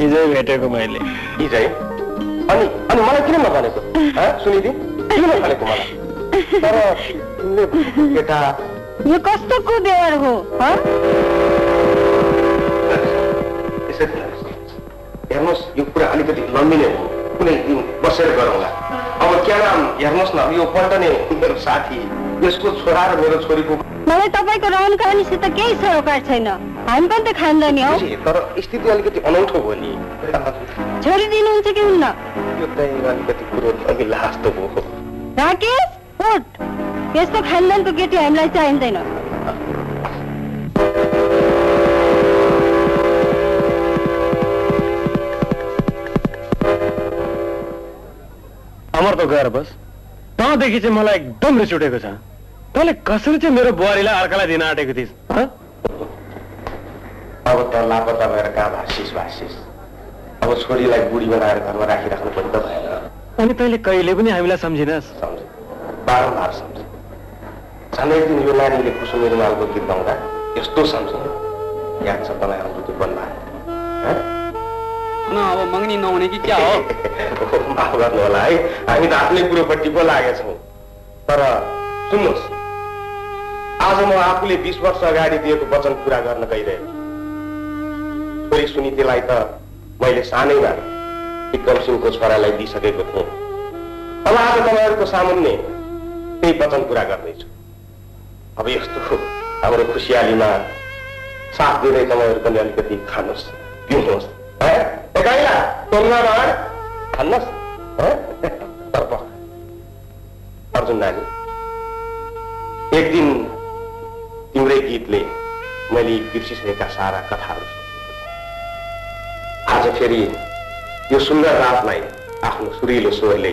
हिजै भेटेको मैले। हिजै? अनि अनि मलाई किन नभनेको? ह सुनिति किन नभनेको मलाई? तर बेटा यो कस्तो को व्यवहार हो? हेर्नुहोस् यो कुरा अलिकति लम्बिने हो, कुनै दिन बसेर गरौँला। अब क्या नाम हेर्नुहोस् न, यो पल्टने मेरो साथी यसको छोरा र मेरो छोरीको। मलाई तपाईँको रहन कहनीसित केही सरोकार छैन, हामी पनि त खानदानी हौ। तर स्थिति अलिकति अनौठो हो नि। छोरी दिनुहुन्छ कि हुन्न? यो चाहिँ अलिकति कुरो अलि लास्तो हो। राकेश उठ, यस्तो खानदानको केटी हामीलाई चाहिँदैन। अमर त गएर बस, तँदेखि चाहिँ मलाई एकदम रिस उठेको छ। तँले कसरी चाहिँ मेरो बुहारीलाई अर्कालाई दिन आँटेको थिइस्? अब त लापत्ता भएर कहाँ भाषिस भाषिस। अब छोरीलाई बुढी बनाएर घरमा राखिराख्नु पनि त भएन। अनि तैँले कहिले पनि हामीलाई सम्झिनस्। बारम्बार सम्झ झनै दिन यो नानीले कुसुमे रुमालको गीत गाउँदा यस्तो सम्झिङ। याद छ तँलाई हाम्रो त्यो बन भयो न। अब मग्नी नहुने कि क्या हो? माफ गर्नु होला है, हामी त आफ्नै कुरोपट्टि पो लागेछौँ। तर सुन्नुहोस्, आज म आफूले बिस वर्ष अगाडि दिएको वचन पुरा गर्न गइरहेको छु। छोरी सुनितिलाई त मैले सानैमा विक्रम सिंहको छोरालाई दिइसकेको थिएँ। अब आज तपाईँहरूको सामुन्ने त्यही वचन पुरा गर्दैछु। अब यस्तो हाम्रो खुसियालीमा साथ दिँदै तपाईँहरू पनि अलिकति खानुहोस् पिउनुहोस्। एकाइला टोल्नामा खानुहोस्। तर्फ अर्जुन नानी, एक दिन तिम्रै गीतले मैले बिर्सिसकेका सारा कथाहरू आज फेरि यो सुन्दर रातलाई आफ्नो सुरिलो स्वरले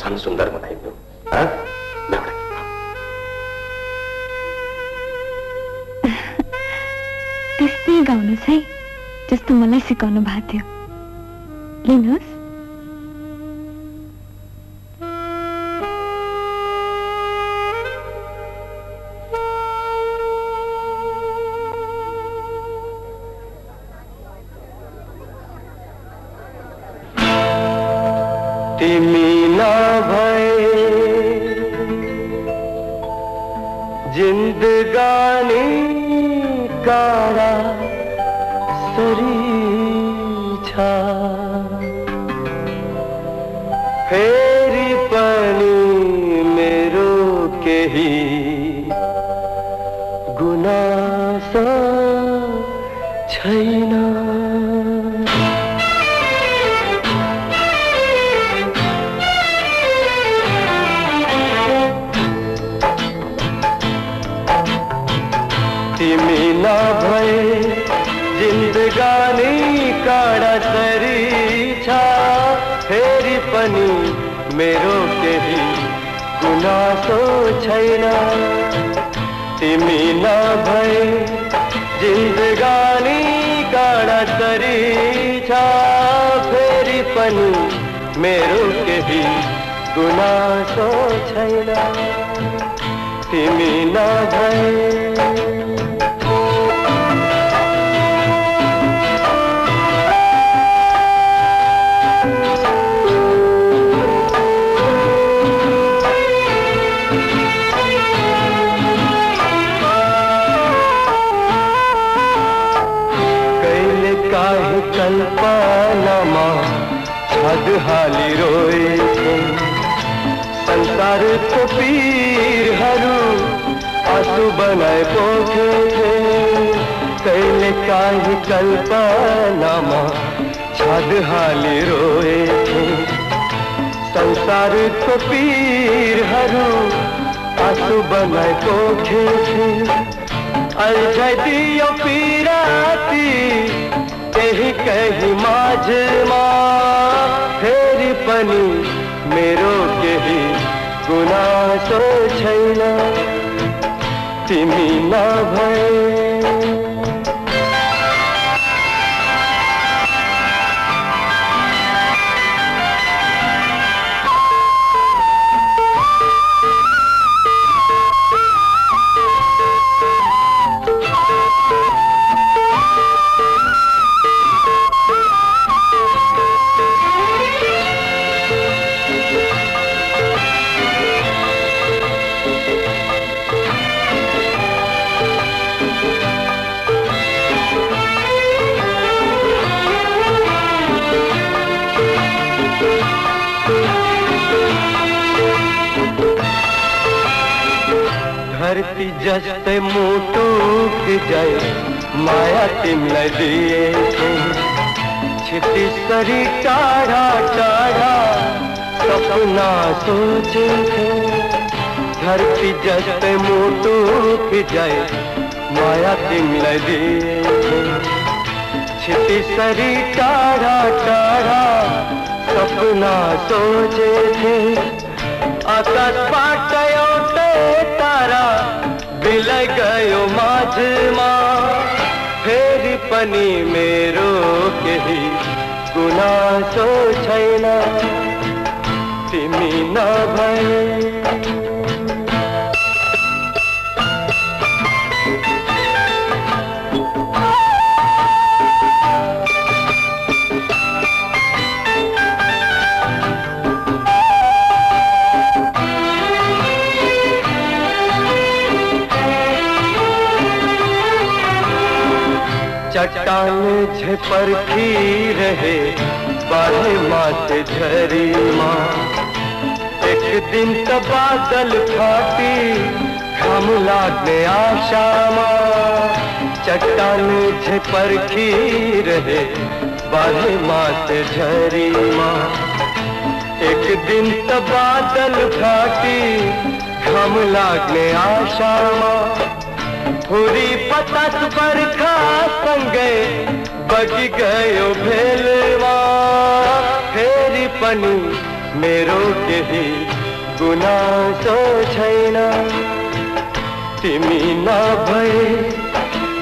झन् सुन्दर बनाइदियो। ल सिकाउनुस् है जस्तो मलाई सिकाउनु भएको थियो। लिनुहोस्।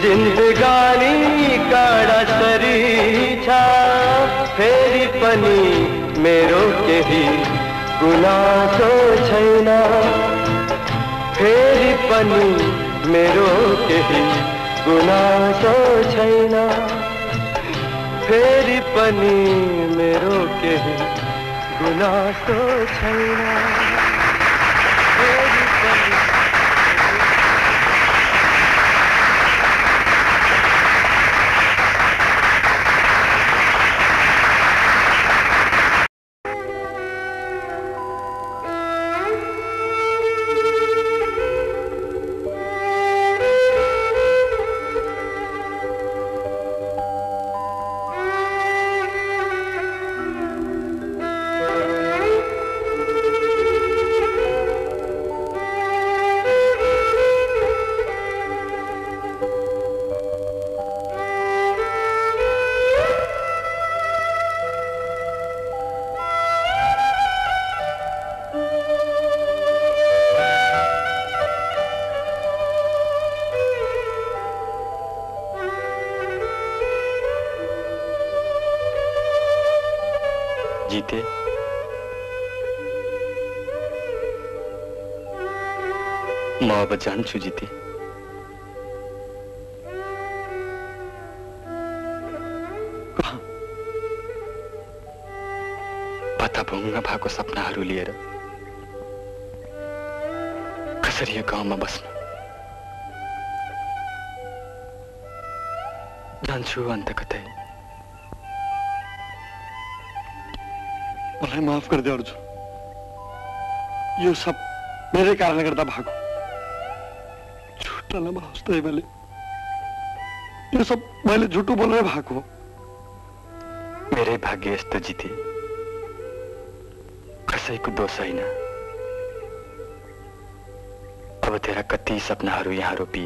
जिंदगानी काड़ा सरीछा फेरी पनि मेरो केही गुनासो छैन फेरी पनि मेरो केही गुनासो छैन फेरी पनि मेरो केही गुनासो छैन। अब जान्छु जिते भत्ताभुङ्ग भएको सपनाहरू लिएर कसरी यो गाउँमा बस्नु जान्छु अन्त कतै। मलाई माफ गर्दै अर्जु, यो सब मेरै कारणले गर्दा भएको मैले यो सब मैले झुटो बोलेर भएको हो। मेरै भाग्य यस्तो जिते, कसैको दोष होइन। अब तेरा कति सपनाहरू यहाँ रोपी,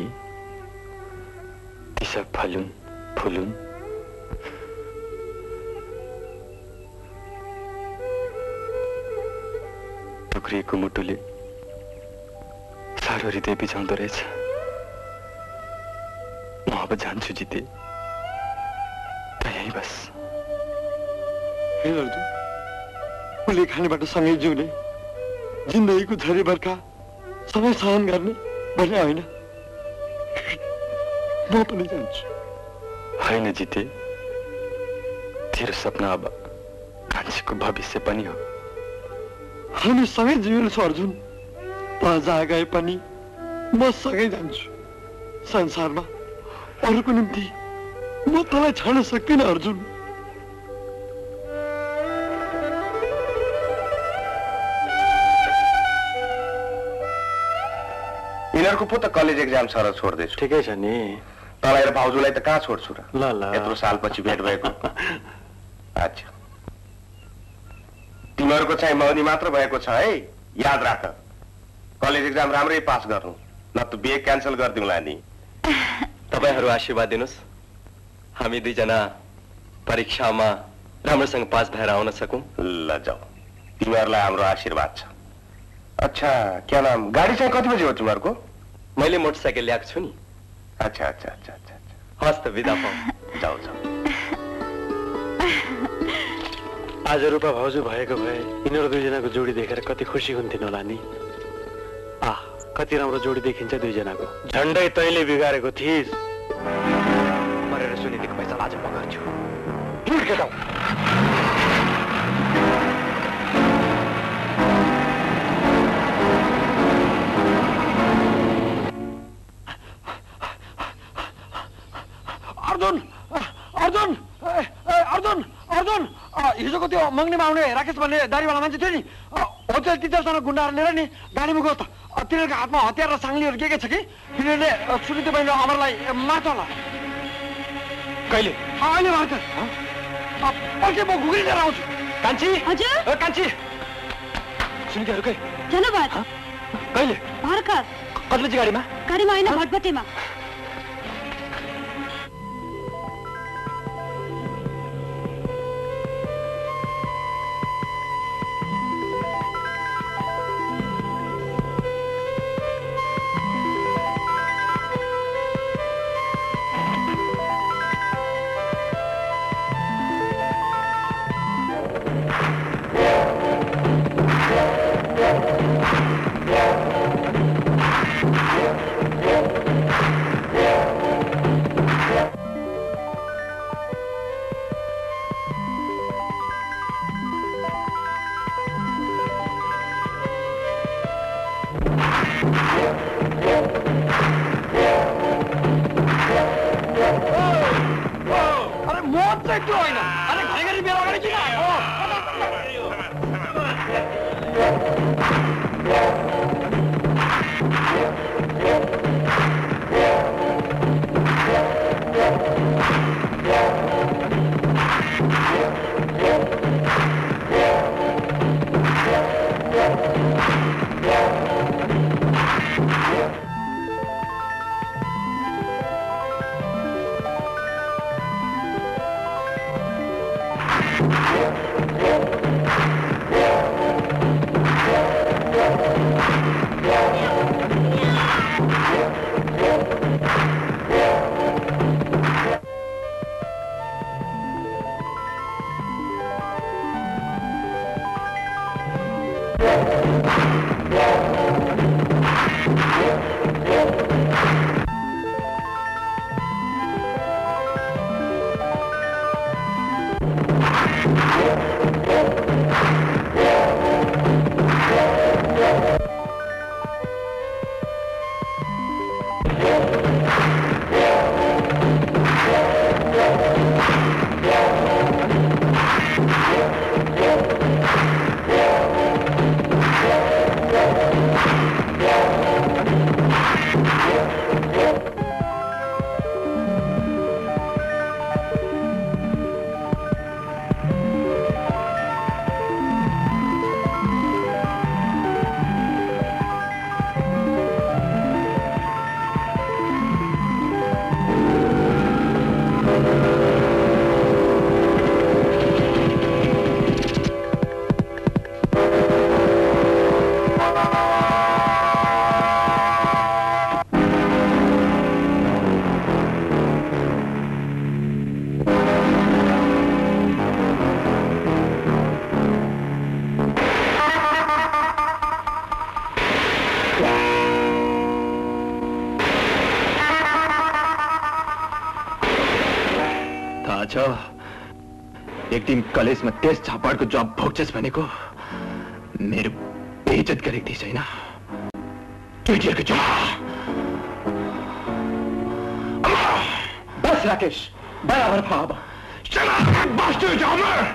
ती सब फलुन् फुलुन्। टुक्रिएको मुटुले सारो हृदय बिझाउँदो रहेछ। जान्छु जिते, यही बस। हे अर्जु, कुलेखानीबाट सँगै जिउने, जिन्दगीको झरी बर्खा सबै सहन गर्ने भने होइन, म पनि जान्छु। होइन जिते, तेरो सपना अब मान्छेको भविष्य पनि हो। हामी सँगै जिउनु छ अर्जुन, तँ जहाँ गए पनि म सँगै जान्छु। संसारमा अरूको निम्ति म तँलाई छाड्न सक्दिनँ अर्जुन। यिनीहरूको पो त कलेज एक्जाम छ र छोड्दैछु। ठिकै छ नि, तँलाई र भाउजूलाई त कहाँ छोड्छु र। ल ल, यत्रो सालपछि भेट भएको। अच्छा, तिमीहरूको चाहिँ मौनी मात्र भएको छ है, याद राख। कलेज एक्जाम राम्रै पास गर्नु, न त बिहे क्यान्सल गरिदिउँला नि। तपाईहरु आशीर्वाद दिनुस्, हामी दुईजना परीक्षामा राम्रोसँग पास भएर आउन सकौं। ल जाऊ, तिमीहरुलाई हाम्रो आशीर्वाद छ। अच्छा, क्या नाम, गाडी चाहिँ कति बजे हो तिमीहरुको? मैले मोटरसाइकल ल्याएको छु नि। अच्छा अच्छा अच्छा अच्छा, हस् त, बिदा पाऊ। जाऊ जाऊ। आज रूपा भाउजू भएको भए यिनीहरु दुईजनाको जोडी देखेर कति खुसी हुन्थिन् होला नि। आ, कति राम्रो जोडी देखिन्छ दुईजनाको। झन्डै तैले बिगारेको थिइस्। मरेर सुनिदिएको पैसा आज म गर्छु। अर्जुन अर्जुन अर्जुन अर्जुन हिजोको त्यो मङ्गनीमा आउने राकेश भन्ने दारीवाला मान्छे थियो नि, होटल टिचरसँग गुन्डाहरू लिएर नि गाडीमा गयो त। तिनीहरूको हातमा हतियार र साङ्लीहरू के के छ कि तिनीहरूले सुनिता बहिनी अमरलाई मार्छ होला। कहिले? अहिले मार्छ। पछि म घुग्री लिएर आउँछु। कान्छी, कान्छी, सुनिताहरू खै? जानु भयो। कहिले? भर्खर। कति बजी गाडीमा? गाडीमा होइन, भटभटेमा। टीम कॉलेज में तेज छापाड़ को जॉब भोक्चेस मैंने को मेरे बेइज्जत करेगी सही ना ट्विटर के जॉब बस राकेश बराबर फाब चला बस तू जामर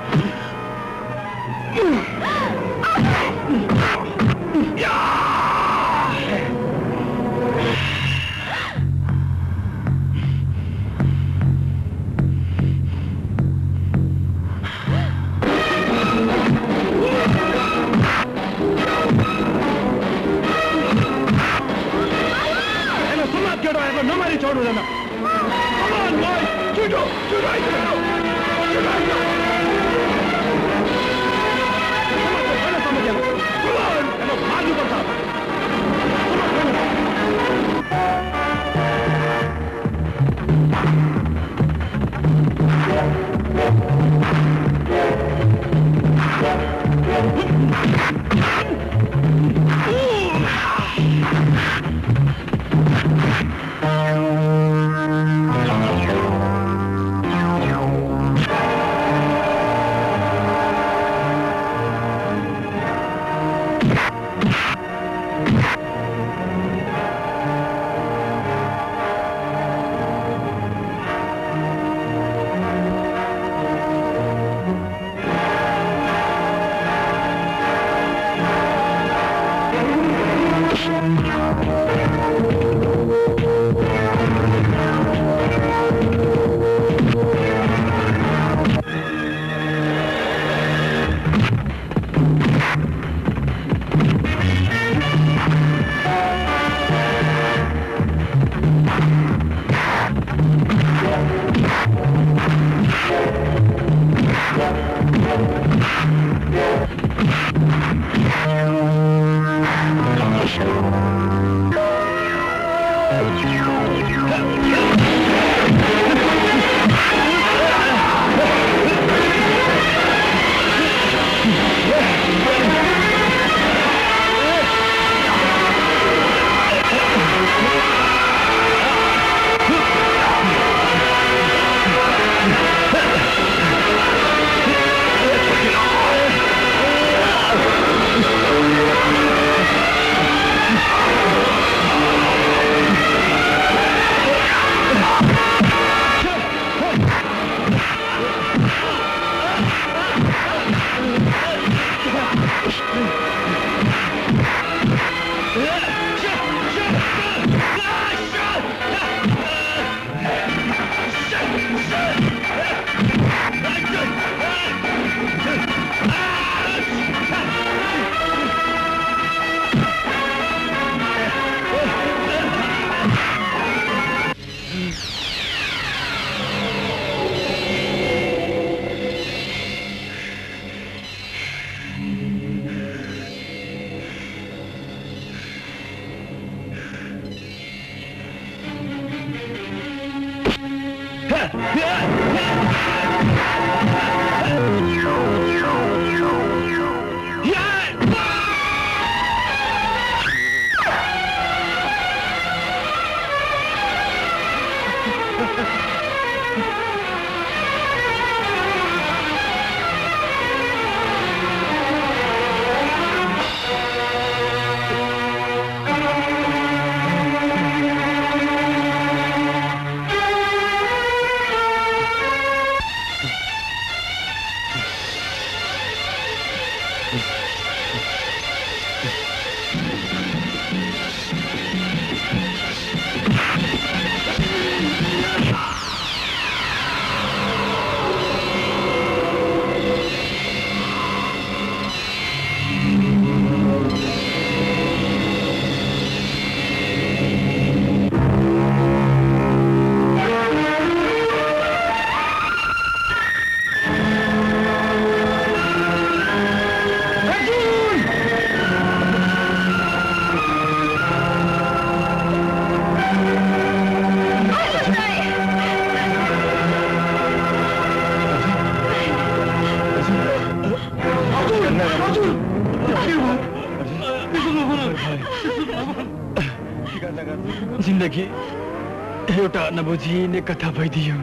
कथा भइदियो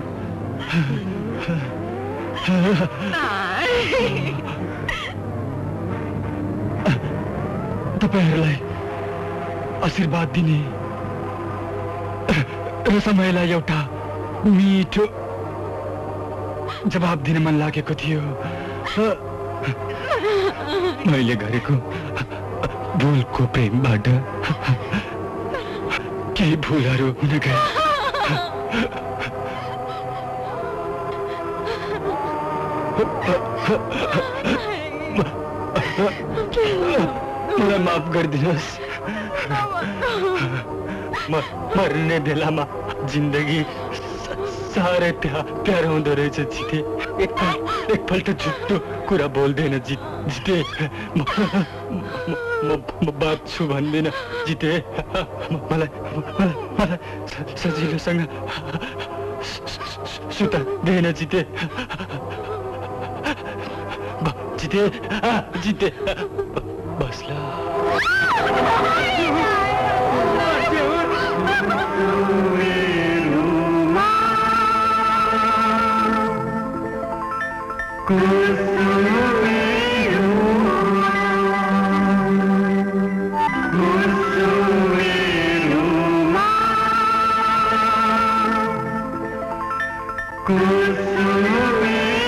तपाईहरुलाई आशीर्वाद दिने र समयलाई एउटा मिठो जवाब दिन मन लागेको थियो। मैले गरेको भूलको प्रेमबाट केही भूलहरु हुन गए। मैं माफ कर दिनोस। मरने बेला में जिंदगी सारे प्यार होद रहेछ जिते। एक पल तो झुट्टो कुरा बोल्दैन जिते। म बाँच्छु भन्दिन जिते। मलाई मलाई सजिलोसँग सुता देन जिते। जिते जिते बसला Kusume Rumal